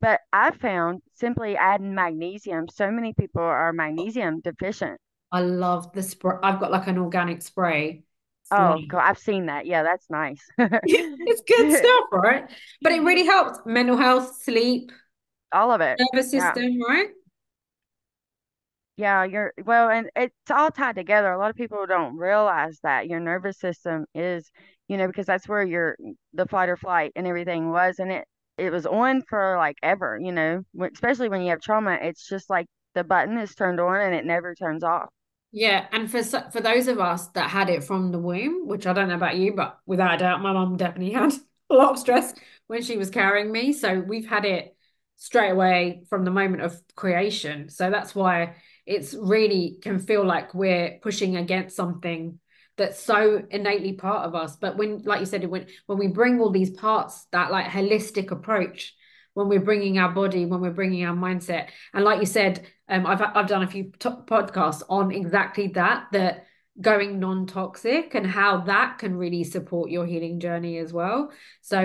But I found simply adding magnesium. So many people are magnesium deficient. I love the spray. I've got like an organic spray. Oh, God, I've seen that. Yeah, that's nice. It's good stuff, right? But it really helps mental health, sleep, all of it, nervous system, right? Yeah, and it's all tied together. A lot of people don't realize that your nervous system is, you know, because that's where the fight or flight and everything was, and it was on for like ever, you know, especially when you have trauma. It's just like the button is turned on and it never turns off. Yeah, and for those of us that had it from the womb, which I don't know about you, but without a doubt, my mum definitely had a lot of stress when she was carrying me. So we've had it straight away from the moment of creation. So that's why it's really can feel like we're pushing against something that's so innately part of us. But when, like you said, when we bring all these parts, that like holistic approach, when we're bringing our body, when we're bringing our mindset, and like you said, I've done a few podcasts on exactly that going non-toxic and how that can really support your healing journey as well. So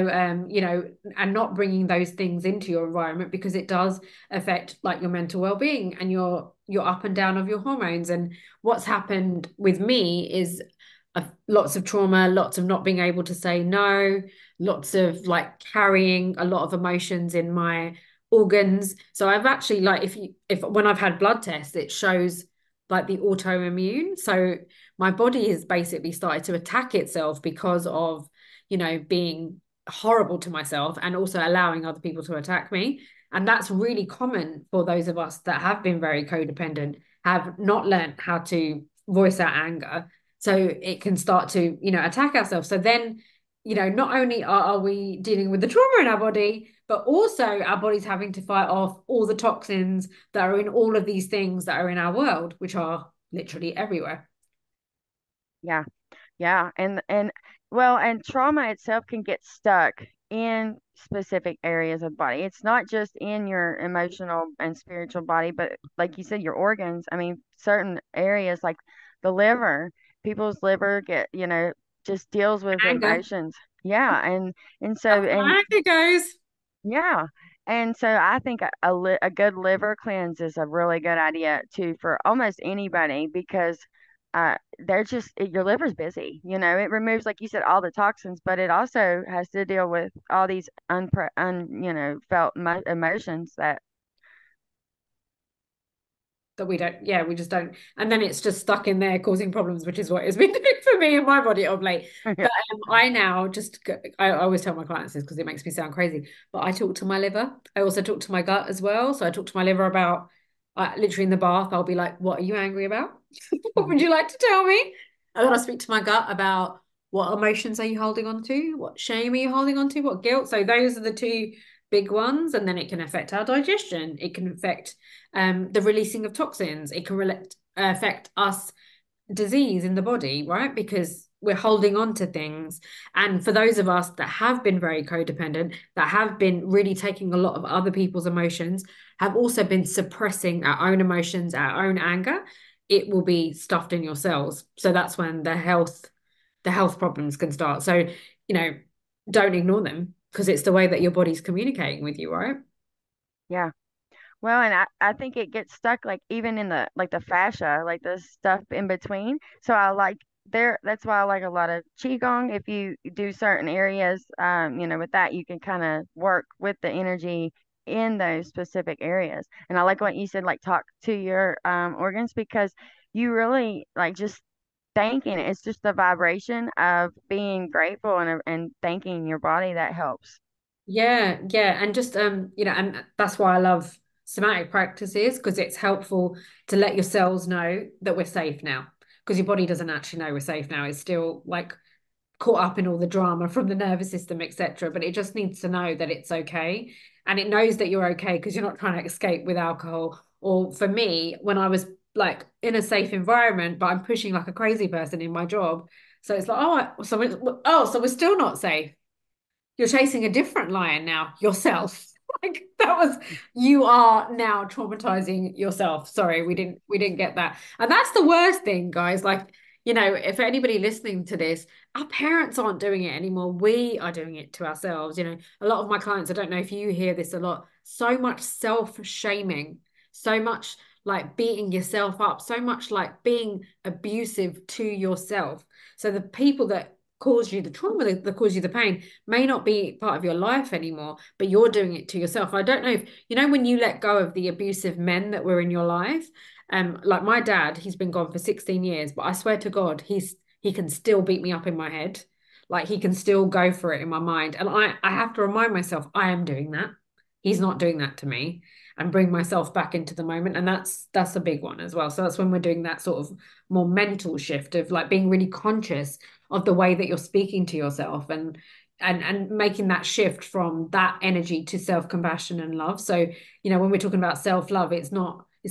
you know, and not bringing those things into your environment, because it does affect like your mental well-being and your up and down of your hormones. And what's happened with me is lots of trauma, lots of not being able to say no, lots of like carrying a lot of emotions in my organs. So I've actually like when I've had blood tests, it shows like the autoimmune. So my body has basically started to attack itself because of, you know, being horrible to myself and also allowing other people to attack me. And that's really common for those of us that have been very codependent, have not learned how to voice our anger. So it can start to, you know, attack ourselves. So then, you know, not only are we dealing with the trauma in our body, but also our body's having to fight off all the toxins that are in all of these things that are in our world, which are literally everywhere. Yeah. Yeah. And trauma itself can get stuck in specific areas of the body. It's not just in your emotional and spiritual body, but like you said, your organs. I mean, certain areas like the liver, people's liver get, you know, just deals with emotions. Yeah. And so I think a good liver cleanse is a really good idea too for almost anybody, because your liver's busy, you know. It removes, like you said, all the toxins, but it also has to deal with all these felt emotions that we don't, we just don't, and then it's just stuck in there causing problems, which is what it's been doing for me and my body of late. But I now just, I always tell my clients this because it makes me sound crazy, but I talk to my liver. I also talk to my gut as well. So I talk to my liver about, literally in the bath, I'll be like, what are you angry about? What would you like to tell me? And then I speak to my gut about what emotions are you holding on to? What shame are you holding on to? What guilt? So those are the two big ones. And then it can affect our digestion, it can affect the releasing of toxins, it can affect us disease in the body, right? Because we're holding on to things. And for those of us that have been very codependent, that have been really taking a lot of other people's emotions, have also been suppressing our own emotions, our own anger, it will be stuffed in your cells. So that's when the health problems can start. So, you know, don't ignore them, because it's the way that your body's communicating with you, right? Yeah. Well, and I think it gets stuck, like, even in the fascia, like the stuff in between. So I like there, that's why I like a lot of Qigong. If you do certain areas, you know, with that, you can kind of work with the energy in those specific areas. And I like what you said, like, talk to your organs, because you really, like, just thanking, it's just the vibration of being grateful and thanking your body that helps. Yeah. And just, you know, and that's why I love somatic practices, because it's helpful to let your cells know that we're safe now, because your body doesn't actually know we're safe now. It's still like caught up in all the drama from the nervous system, etc. But it just needs to know that it's okay, and it knows that you're okay because you're not trying to escape with alcohol. Or for me, when I was like in a safe environment, but I'm pushing like a crazy person in my job, so it's like, so we're still not safe. You're chasing a different lion now, yourself. Like, that was, you are now traumatizing yourself. Sorry, we didn't get that. And that's the worst thing, guys. Like, you know, if anybody listening to this, our parents aren't doing it anymore. We are doing it to ourselves. You know, a lot of my clients, I don't know if you hear this a lot, so much self-shaming, so much like beating yourself up, so much like being abusive to yourself. So the people that cause you the trauma, that cause you the pain, may not be part of your life anymore, but you're doing it to yourself. I don't know if, you know, when you let go of the abusive men that were in your life, like my dad, he's been gone for 16 years, but I swear to God, he can still beat me up in my head. Like, he can still go for it in my mind. And I have to remind myself, I am doing that. He's not doing that to me, and bring myself back into the moment. And that's a big one as well. So that's when we're doing that sort of more mental shift of like being really conscious of the way that you're speaking to yourself, and making that shift from that energy to self-compassion and love. So, you know, when we're talking about self-love, it's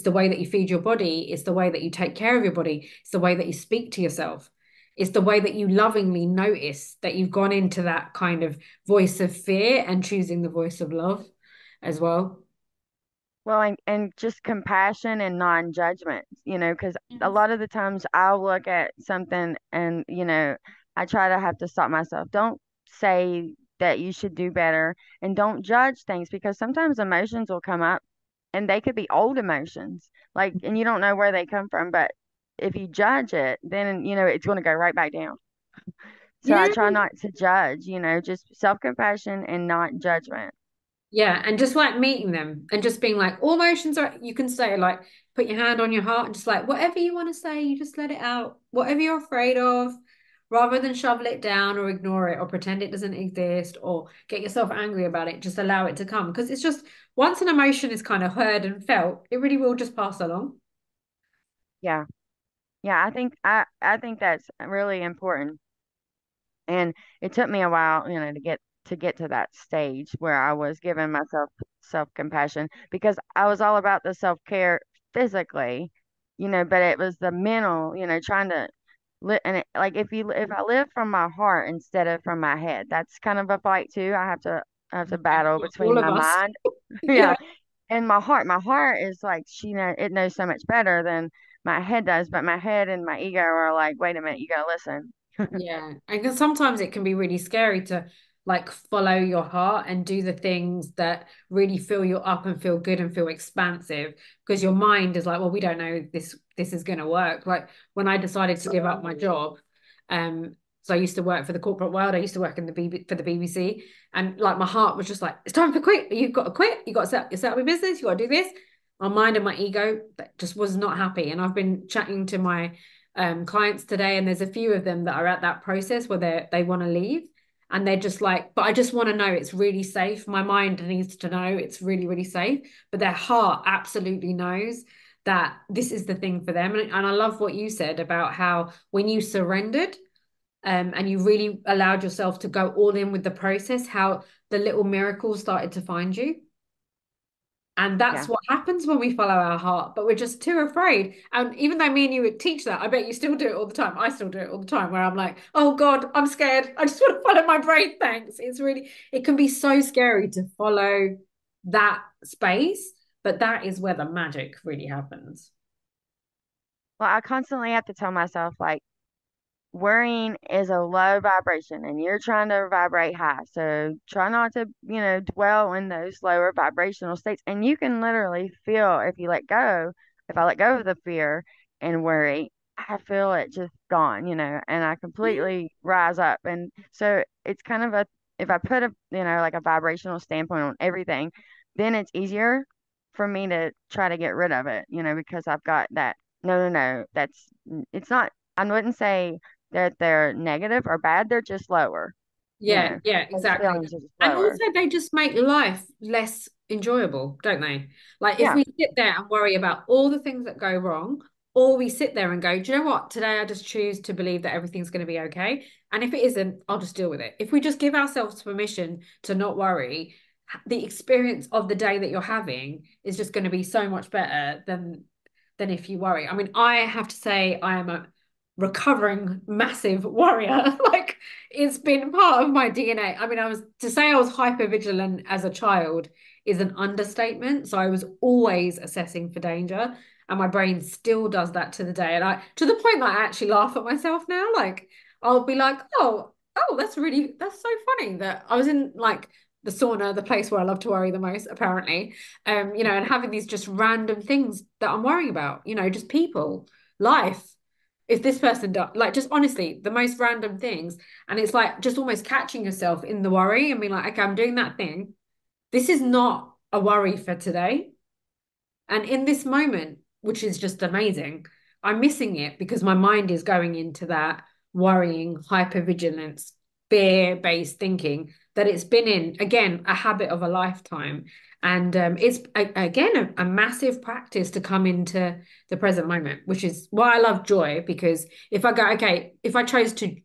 the way that you feed your body. It's the way that you take care of your body. It's the way that you speak to yourself. It's the way that you lovingly notice that you've gone into that kind of voice of fear and choosing the voice of love as well. Well, and just compassion and non-judgment, you know, because a lot of the times I'll look at something and, you know, I try to have to stop myself. Don't say that you should do better, and don't judge things, because sometimes emotions will come up and they could be old emotions, like, and you don't know where they come from. But if you judge it, then, you know, it's going to go right back down. So yeah. I try not to judge, you know, just self-compassion and not judgment. Yeah, and just like meeting them and just being like, all emotions are, you can say, like, put your hand on your heart and just like, whatever you want to say, you just let it out, whatever you're afraid of, rather than shovel it down or ignore it or pretend it doesn't exist or get yourself angry about it. Just allow it to come, because it's just, once an emotion is kind of heard and felt, it really will just pass along. Yeah. Yeah, I think that's really important. And it took me a while, you know, to get to that stage where I was giving myself self-compassion, because I was all about the self-care physically, you know, but it was the mental, you know, trying to live. And it, like, if I live from my heart instead of from my head, that's kind of a fight too. I have to battle between my mind yeah. And my heart. My heart is like, it knows so much better than my head does, but my head and my ego are like, wait a minute, you gotta listen. Yeah. And because sometimes it can be really scary to like follow your heart and do the things that really fill you up and feel good and feel expansive, because your mind is like, well, we don't know if this is going to work. Like when I decided to give up my job, so I used to work for the corporate world. I used to work for the BBC, and like my heart was just like, it's time to quit. You've got to quit. You've got to set up your business. You've got to do this. My mind and my ego just was not happy. And I've been chatting to my clients today, and there's a few of them that are at that process where they want to leave. And they're just like, but I just want to know it's really safe. My mind needs to know it's really, really safe. But their heart absolutely knows that this is the thing for them. And I love what you said about how when you surrendered and you really allowed yourself to go all in with the process, how the little miracles started to find you. And that's what happens when we follow our heart, but we're just too afraid. And even though me and you would teach that, I bet you still do it all the time. I still do it all the time, where I'm like, oh God, I'm scared. I just want to follow my brain, thanks. It's really, it can be so scary to follow that space, but that is where the magic really happens. Well, I constantly have to tell myself, like, worrying is a low vibration and you're trying to vibrate high. So try not to, you know, dwell in those lower vibrational states. And you can literally feel, if you let go, if I let go of the fear and worry, I feel it just gone, you know, and I completely rise up. And so it's kind of a, if I put a, you know, like a vibrational standpoint on everything, then it's easier for me to try to get rid of it, you know, because I've got that, no, that's, it's not, I wouldn't say that they're negative or bad. They're just lower. Yeah, you know, yeah, exactly. And also they just make life less enjoyable, don't they? Like if we sit there and worry about all the things that go wrong, or we sit there and go, do you know what? Today I just choose to believe that everything's going to be okay. And if it isn't, I'll just deal with it. If we just give ourselves permission to not worry, the experience of the day that you're having is just going to be so much better than if you worry. I mean, I have to say I am a recovering massive warrior. Like, it's been part of my DNA. I mean, I was hypervigilant as a child is an understatement. So I was always assessing for danger, and my brain still does that to the day. And I, to the point that I actually laugh at myself now. Like, I'll be like, oh, that's so funny that I was in like the sauna, the place where I love to worry the most, apparently, you know, and having these just random things that I'm worrying about, you know, just people, life. If this person does, like, just honestly, the most random things. And it's like just almost catching yourself in the worry and being like, okay, I'm doing that thing. This is not a worry for today. And in this moment, which is just amazing, I'm missing it because my mind is going into that worrying, hypervigilance, fear-based thinking that it's been in, again, a habit of a lifetime. And it's, again, a massive practice to come into the present moment, which is why I love joy, because if I go, okay, if I chose to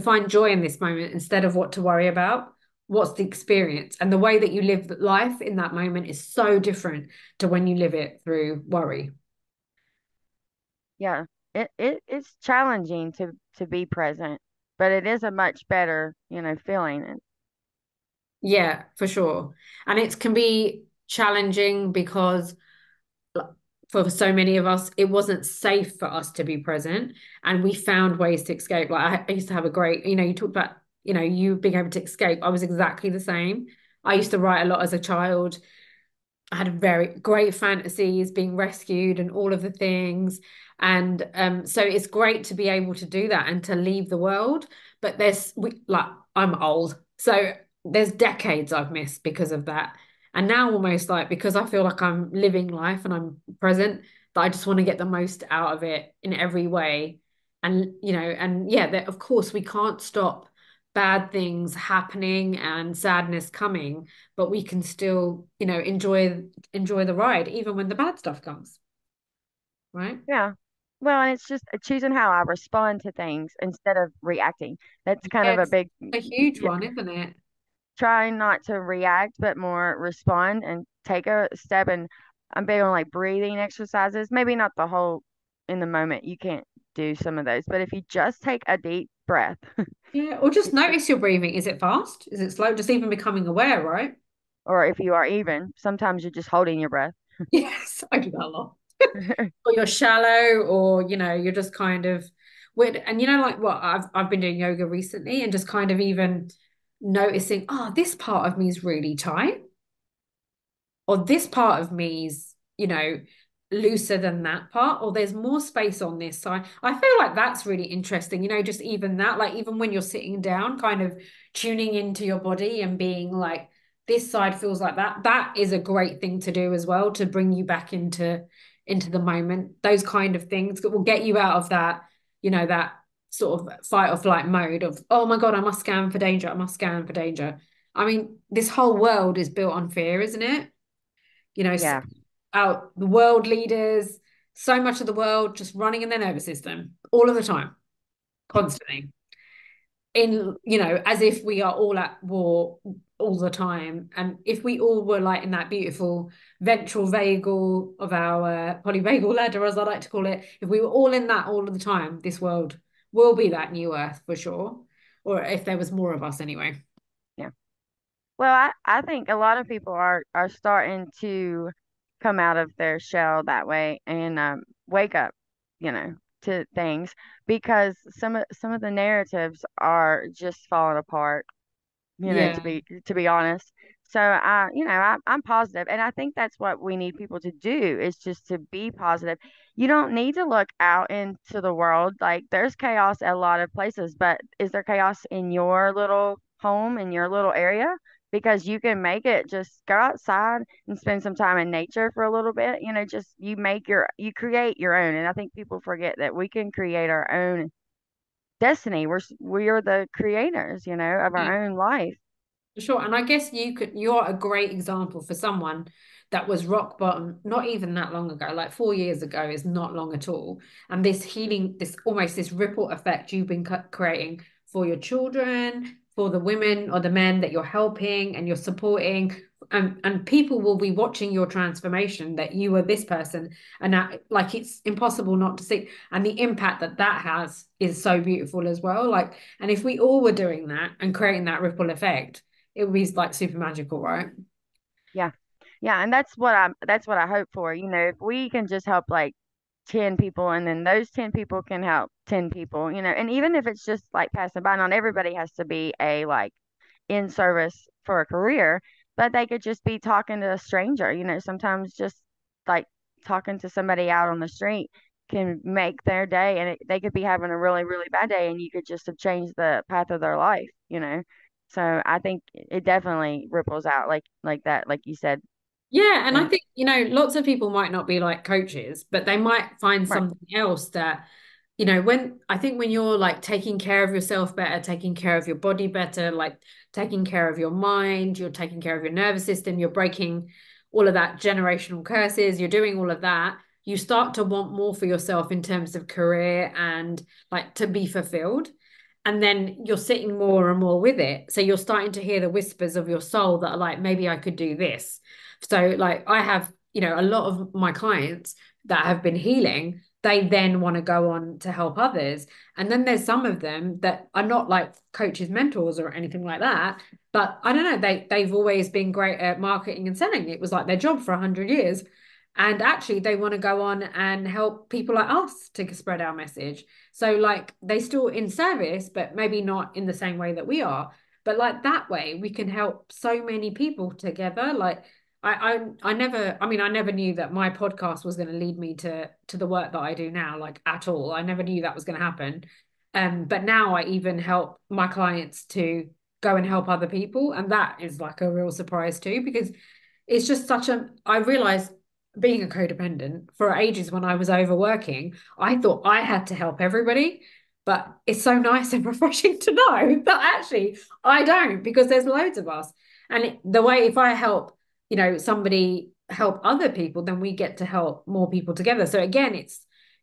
find joy in this moment instead of what to worry about, what's the experience? And the way that you live life in that moment is so different to when you live it through worry. Yeah, it's challenging to be present, but it is a much better, you know, feeling. Yeah, for sure. And it can be challenging because for so many of us, it wasn't safe for us to be present. And we found ways to escape. Like I used to have a great, you know, you talked about, you know, you being able to escape. I was exactly the same. I used to write a lot as a child. I had very great fantasies, being rescued and all of the things. And so it's great to be able to do that and to leave the world. But I'm old. So there's decades I've missed because of that. And now almost like, because I feel like I'm living life and I'm present, that I just want to get the most out of it in every way. And, you know, and yeah, that, of course, we can't stop bad things happening and sadness coming, but we can still, you know, enjoy the ride, even when the bad stuff comes. Right? Yeah. Well, and it's just choosing how I respond to things instead of reacting. That's kind of a huge one, isn't it? Try not to react, but more respond and take a step. And I'm big on like breathing exercises, maybe not the whole in the moment. You can't do some of those, but if you just take a deep breath. Yeah. Or just notice your breathing. Is it fast? Is it slow? Just even becoming aware, right? Or if you are even, sometimes you're just holding your breath. Yes. I do that a lot. Or you're shallow, or, you know, you're just kind of weird. And you know, like what I've been doing yoga recently and just kind of even noticing, oh, this part of me is really tight, or this part of me is, you know, looser than that part, or there's more space on this side. I feel like that's really interesting, you know, just even that, like even when you're sitting down, kind of tuning into your body and being like, this side feels like that. That is a great thing to do as well, to bring you back into the moment. Those kind of things that will get you out of that, you know, that sort of fight or flight mode of, oh my God, I must scan for danger. I must scan for danger. I mean, this whole world is built on fear, isn't it? You know, yeah. Out the world leaders, so much of the world just running in their nervous system all of the time, constantly. In, you know, as if we are all at war all the time. And if we all were like in that beautiful ventral vagal of our polyvagal ladder, as I like to call it, if we were all in that all of the time, this world will be that new earth for sure. Or if there was more of us anyway. Yeah. Well, I think a lot of people are starting to come out of their shell that way and wake up you know, to things, because some of the narratives are just falling apart, you know, to be honest. So I'm positive, and I think that's what we need people to do, is just to be positive. You don't need to look out into the world. Like, there's chaos at a lot of places, but is there chaos in your little home, in your little area? Because you can make it. Just go outside and spend some time in nature for a little bit. You know, just you create your own. And I think people forget that we can create our own destiny. We are the creators, you know, of our own life. Sure. And I guess you're a great example for someone that was rock bottom not even that long ago, like 4 years ago is not long at all. And this healing, this almost this ripple effect you've been creating for your children, for the women or the men that you're helping and you're supporting, and people will be watching your transformation, that you are this person, and that, like, it's impossible not to see. And the impact that has is so beautiful as well. Like, and if we all were doing that and creating that ripple effect, it would be like super magical, right? Yeah. Yeah. And that's what I hope for. You know, if we can just help like 10 people, and then those 10 people can help 10 people, you know, and even if it's just like passing by, not everybody has to be a like in service for a career, but they could just be talking to a stranger, you know. Sometimes just like talking to somebody out on the street can make their day, and they could be having a really, really bad day, and you could just have changed the path of their life, you know. So I think it definitely ripples out like that, like you said. Yeah. And I think, you know, lots of people might not be like coaches, but they might find something else that, you know, when you're like taking care of yourself better, taking care of your body better, like taking care of your mind, you're taking care of your nervous system, you're breaking all of that generational curses, you're doing all of that, you start to want more for yourself in terms of career and like to be fulfilled. And then you're sitting more and more with it. So you're starting to hear the whispers of your soul that are like, maybe I could do this. So like I have, you know, a lot of my clients that have been healing, they then want to go on to help others. And then there's some of them that are not like coaches, mentors or anything like that. But I don't know, they've always been great at marketing and selling. It was like their job for 100 years. And actually they want to go on and help people like us to spread our message. So like they still in service, but maybe not in the same way that we are. But like that way we can help so many people together. Like I never knew that my podcast was going to lead me to the work that I do now, like at all. I never knew that was going to happen. But now I even help my clients to go and help other people. And that is like a real surprise too, because it's just I realized, being a codependent for ages, when I was overworking, I thought I had to help everybody, but it's so nice and refreshing to know that actually I don't, because there's loads of us. And the way, if I help, you know, somebody help other people, then we get to help more people together. So again,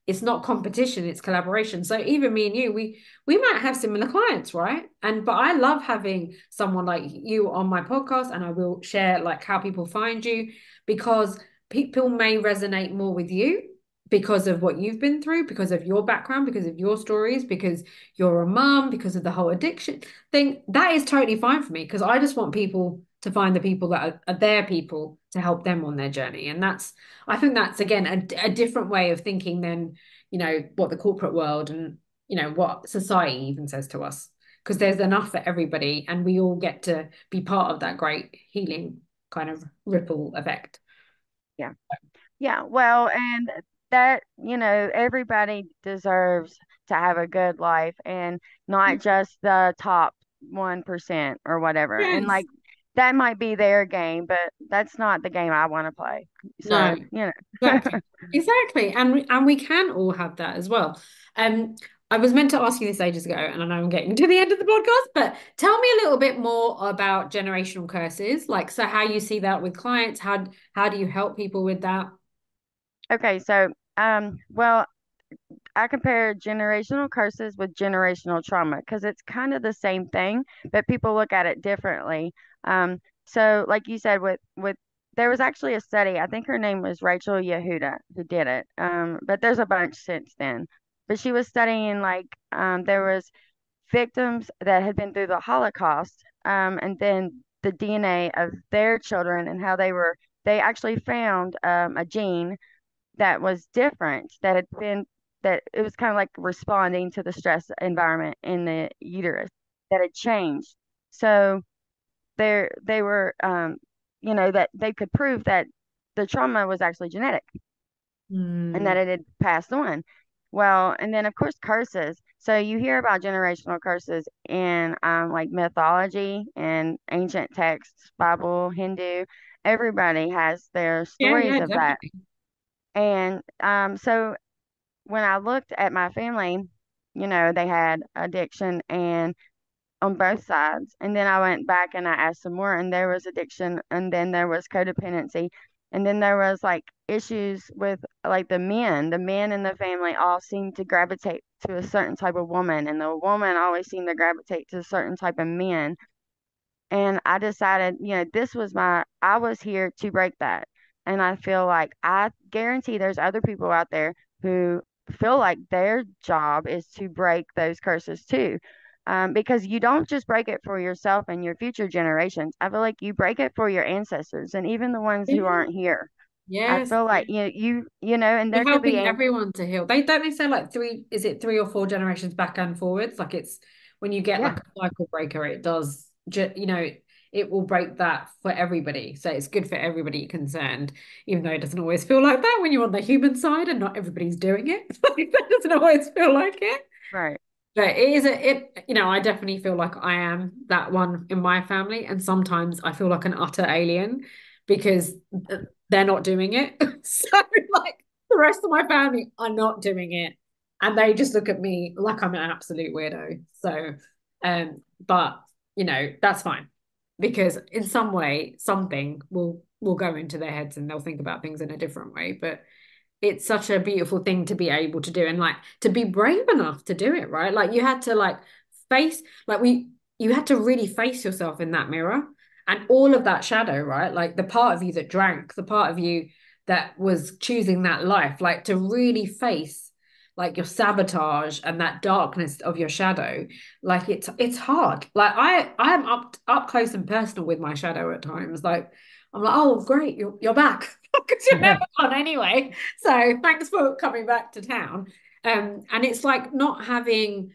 it's not competition, it's collaboration. So even me and you, we might have similar clients, right? But I love having someone like you on my podcast, and I will share like how people find you, because people may resonate more with you because of what you've been through, because of your background, because of your stories, because you're a mom, because of the whole addiction thing. That is totally fine for me, because I just want people to find the people that are their people to help them on their journey. And I think that's, again, a different way of thinking than, you know, what the corporate world and, you know, what society even says to us, because there's enough for everybody, and we all get to be part of that great healing kind of ripple effect. Yeah. Yeah. Well, and that, you know, everybody deserves to have a good life, and not just the top 1% or whatever. Yes. And like, that might be their game, but that's not the game I want to play. So, no, you know. Exactly. And we can all have that as well. I was meant to ask you this ages ago, and I know I'm getting to the end of the podcast, but tell me a little bit more about generational curses. Like, so how you see that with clients, how do you help people with that? Okay. So, well, I compare generational curses with generational trauma, because it's kind of the same thing, but people look at it differently. So like you said, there was actually a study, I think her name was Rachel Yehuda, who did it. But there's a bunch since then. But she was studying, like, there was victims that had been through the Holocaust, and then the DNA of their children, and how they actually found a gene that was different, that had been that it was kind of like responding to the stress environment in the uterus that had changed. So they were, you know, that they could prove that the trauma was actually genetic and that it had passed on. Well, and then of course curses. So you hear about generational curses in like mythology and ancient texts, Bible, Hindu, everybody has their stories of definitely. That. And so when I looked at my family, you know, they had addiction and on both sides. And then I went back and I asked some more, and there was addiction, and then there was codependency. And then there was like issues with like the men in the family all seemed to gravitate to a certain type of woman, and the woman always seemed to gravitate to a certain type of men. And I decided, you know, I was here to break that. And I feel like, I guarantee there's other people out there who feel like their job is to break those curses too. Because you don't just break it for yourself and your future generations. I feel like you break it for your ancestors and even the ones who aren't here. Yes. I feel like you know, and they're helping everyone to heal. They don't necessarily like three or four generations back and forwards. Like it's when you get like a cycle breaker, it does, you know, it will break that for everybody. So it's good for everybody concerned, even though it doesn't always feel like that when you're on the human side and not everybody's doing it. That doesn't always feel like it. Right. But it is you know, I definitely feel like I am that one in my family, and sometimes I feel like an utter alien because they're not doing it. So like the rest of my family are not doing it, and they just look at me like I'm an absolute weirdo. So, but you know, that's fine, because in some way something will go into their heads and they'll think about things in a different way. But it's such a beautiful thing to be able to do, and like to be brave enough to do it, right? Like you had to like face, like you had to really face yourself in that mirror and all of that shadow, right? Like the part of you that drank, the part of you that was choosing that life, like to really face like your sabotage and that darkness of your shadow. Like it's hard. Like I am up close and personal with my shadow at times. Like I'm like, oh great, you're back. Because you're never gone anyway, so thanks for coming back to town. And it's like not having,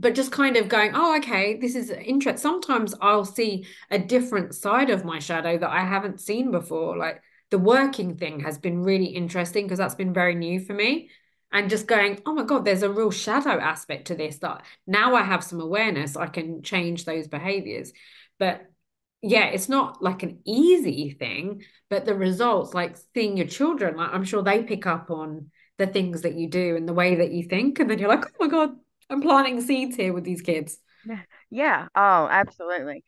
but just kind of going, oh okay, this is interesting. Sometimes I'll see a different side of my shadow that I haven't seen before. Like the working thing has been really interesting because that's been very new for me, and just going, oh my god, there's a real shadow aspect to this that now I have some awareness, I can change those behaviors. But yeah, it's not like an easy thing, but the results, like seeing your children, like I'm sure they pick up on the things that you do and the way that you think, and then you're like, oh my god, I'm planting seeds here with these kids. Yeah. Oh, absolutely.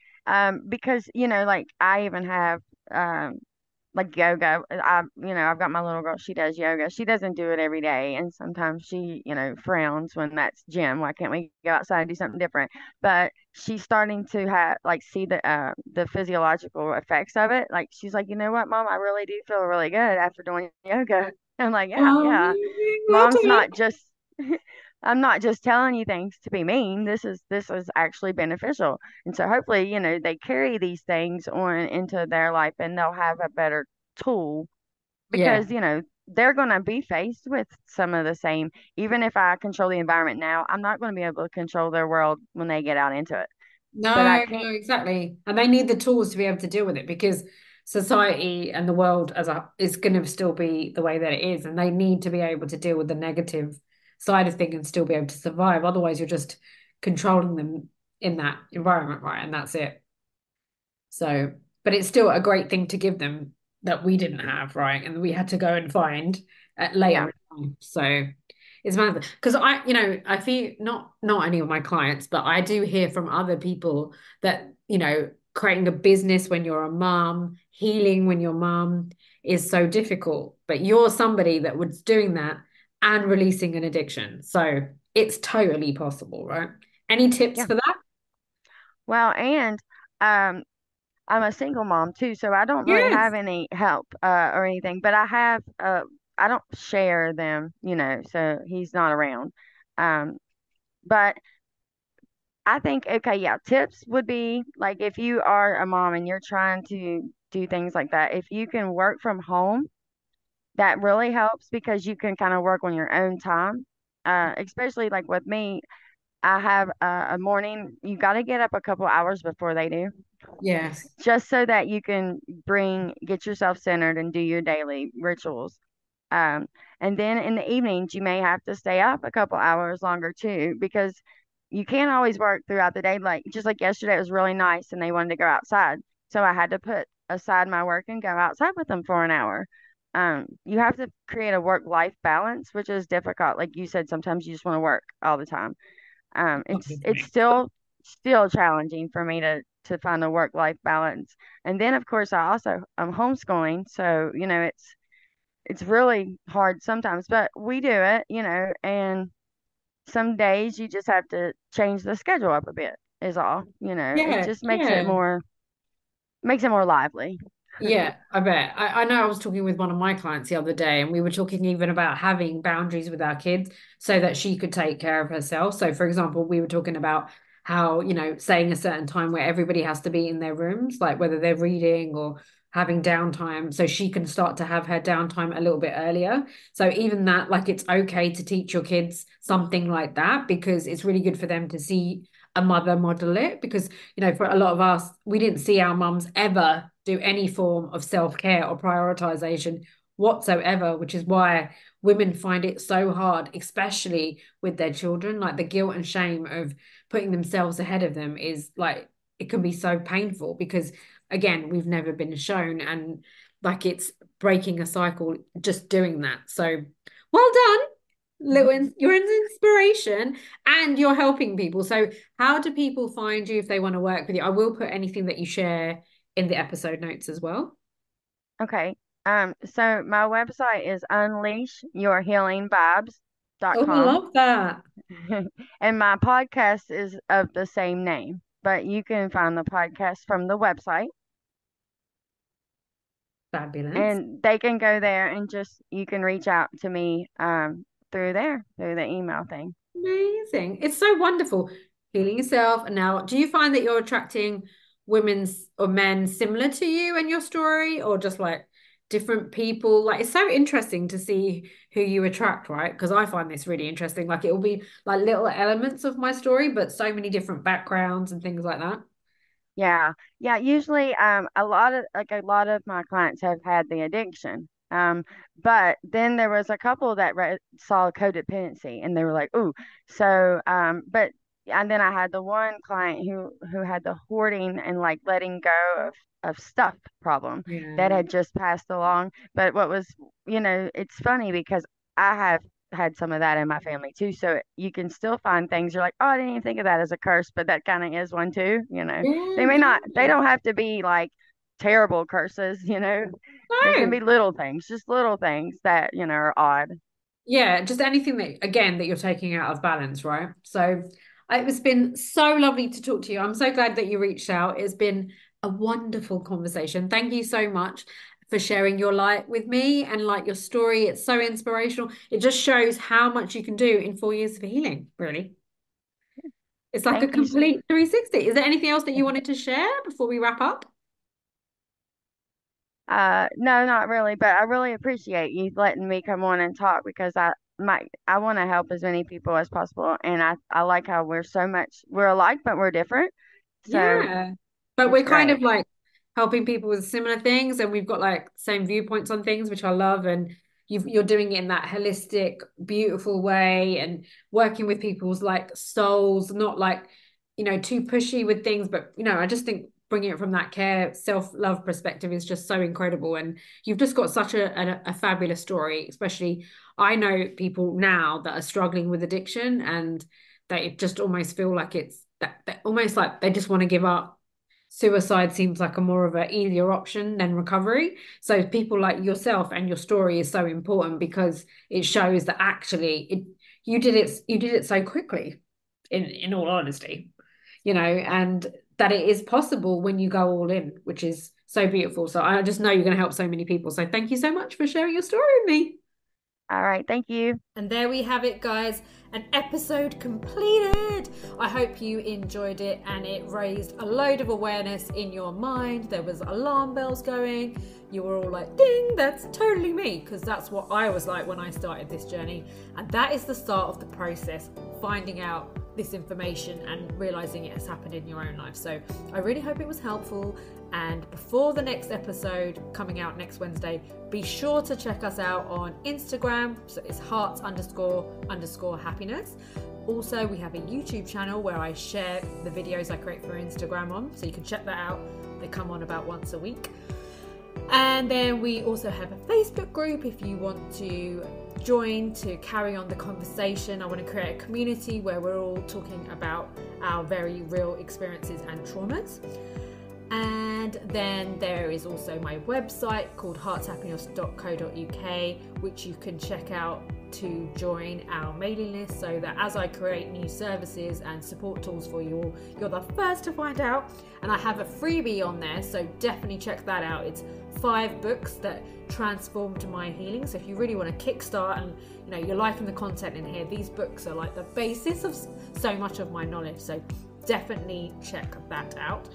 Because you know, like I even have like yoga. I've got my little girl. She does yoga. She doesn't do it every day, and sometimes she, you know, frowns when that's gym. Why can't we go outside and do something different? But she's starting to see the physiological effects of it. Like she's like, you know what, Mom, I really do feel really good after doing yoga. I'm like, yeah. Mom's not just I'm not just telling you things to be mean. This is actually beneficial. And so hopefully, you know, they carry these things on into their life and they'll have a better tool because, you know, they're going to be faced with some of the same. Even if I control the environment now, I'm not going to be able to control their world when they get out into it. No, exactly. And they need the tools to be able to deal with it, because society and the world is going to still be the way that it is. And they need to be able to deal with the negative side of things and still be able to survive. Otherwise, you're just controlling them in that environment, right? And that's it. So, but it's still a great thing to give them that we didn't have, right? And we had to go and find later. Yeah. So it's mad, because I feel not any of my clients, but I do hear from other people that, you know, creating a business when you're a mom, healing when you're mom is so difficult, but you're somebody that was doing that and releasing an addiction. So it's totally possible, right? Any tips for that? Well, and, I'm a single mom too, so I don't really have any help or anything, but I have, I don't share them, you know, so he's not around. But I think, tips would be like, if you are a mom and you're trying to do things like that, if you can work from home, that really helps because you can kind of work on your own time. especially like with me, I have a morning. You got to get up a couple hours before they do. Yes. Just so that you can get yourself centered and do your daily rituals. And then in the evenings, you may have to stay up a couple hours longer too, because you can't always work throughout the day. Like, just like yesterday, it was really nice and they wanted to go outside. So I had to put aside my work and go outside with them for an hour. You have to create a work-life balance, which is difficult. Like you said, sometimes you just want to work all the time. It's still challenging for me to find a work-life balance. And then, of course, I'm homeschooling. So, you know, it's really hard sometimes, but we do it, you know, and some days you just have to change the schedule up a bit is all, you know. Yeah, it just makes it more lively. Yeah, I bet. I know I was talking with one of my clients the other day, and we were talking even about having boundaries with our kids so that she could take care of herself. So, for example, we were talking about how, you know, saying a certain time where everybody has to be in their rooms, like whether they're reading or having downtime, so she can start to have her downtime a little bit earlier. So even that, like, it's okay to teach your kids something like that, because it's really good for them to see a mother model it. Because, you know, for a lot of us, we didn't see our mums ever do any form of self-care or prioritization whatsoever, which is why women find it so hard, especially with their children. Like, the guilt and shame of putting themselves ahead of them is, like, it can be so painful, because again, we've never been shown, and like, it's breaking a cycle just doing that. So well done, Lewin, you're an inspiration and you're helping people. So how do people find you if they want to work with you? I will put anything that you share in the episode notes as well. Okay. So my website is UnleashYourHealingVibes.com. Oh, I love that. And my podcast is of the same name, but you can find the podcast from the website. Fabulous. And they can go there and you can reach out to me through the email thing. Amazing. It's so wonderful. Healing yourself. Now, do you find that you're attracting women or men similar to you and your story, or just like different people? Like, it's so interesting to see who you attract, right? Because I find this really interesting. Like, it will be like little elements of my story, but so many different backgrounds and things like that. Yeah. Usually, a lot of my clients have had the addiction. But then there was a couple that saw codependency, and they were like, "Ooh." So, but and then I had the one client who had the hoarding and like letting go of stuff problem that had just passed along. But what was, you know, it's funny because I have had some of that in my family too. So you can still find things you're like, oh, I didn't even think of that as a curse, but that kind of is one too, you know. They may not, they don't have to be like terrible curses, you know. They can be little things, just little things that, you know, are odd. Yeah, just anything that, again, that you're taking out of balance, right? So it's been so lovely to talk to you. I'm so glad that you reached out. It's been a wonderful conversation. Thank you so much for sharing your light with me and like your story. It's so inspirational. It just shows how much you can do in 4 years of healing, really. It's like a complete 360. Is there anything else that you wanted to share before we wrap up? No, not really, but I really appreciate you letting me come on and talk, because I want to help as many people as possible. And I like how we're alike, but we're different. So yeah. But we're kind of like helping people with similar things, and we've got like same viewpoints on things, which I love. And you're doing it in that holistic, beautiful way, and working with people's like souls, not like, you know, too pushy with things. But, you know, I just think bringing it from that care, self-love perspective is just so incredible. And you've just got such a fabulous story, especially I know people now that are struggling with addiction, and they just almost feel like it's that almost like they just want to give up. Suicide seems like a more of an easier option than recovery. So people like yourself and your story is so important, because it shows that actually you did it so quickly, in all honesty, you know, and that it is possible when you go all in, which is so beautiful. So I just know you're going to help so many people. So thank you so much for sharing your story with me. All right, thank you. And there we have it, guys. An episode completed. I hope you enjoyed it and it raised a load of awareness in your mind. There was alarm bells going. You were all like, ding, that's totally me, because that's what I was like when I started this journey. And that is the start of the process, finding out this information and realizing it has happened in your own life. So I really hope it was helpful. And before the next episode coming out next Wednesday, be sure to check us out on Instagram. So it's hearts__happiness. Also, we have a YouTube channel where I share the videos I create for Instagram on. So you can check that out. They come on about once a week. And then we also have a Facebook group if you want to join to carry on the conversation. I want to create a community where we're all talking about our very real experiences and traumas. And then there is also my website called heartshappiness.co.uk, which you can check out to join our mailing list, so that as I create new services and support tools for you all, you're the first to find out. And I have a freebie on there, so definitely check that out. It's 5 books that transformed my healing. So if you really want to kickstart and you're liking the content in here, these books are like the basis of so much of my knowledge. So definitely check that out.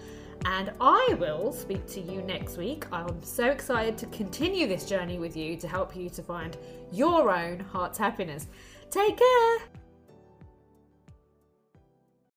And I will speak to you next week. I'm so excited to continue this journey with you to help you to find your own heart's happiness. Take care.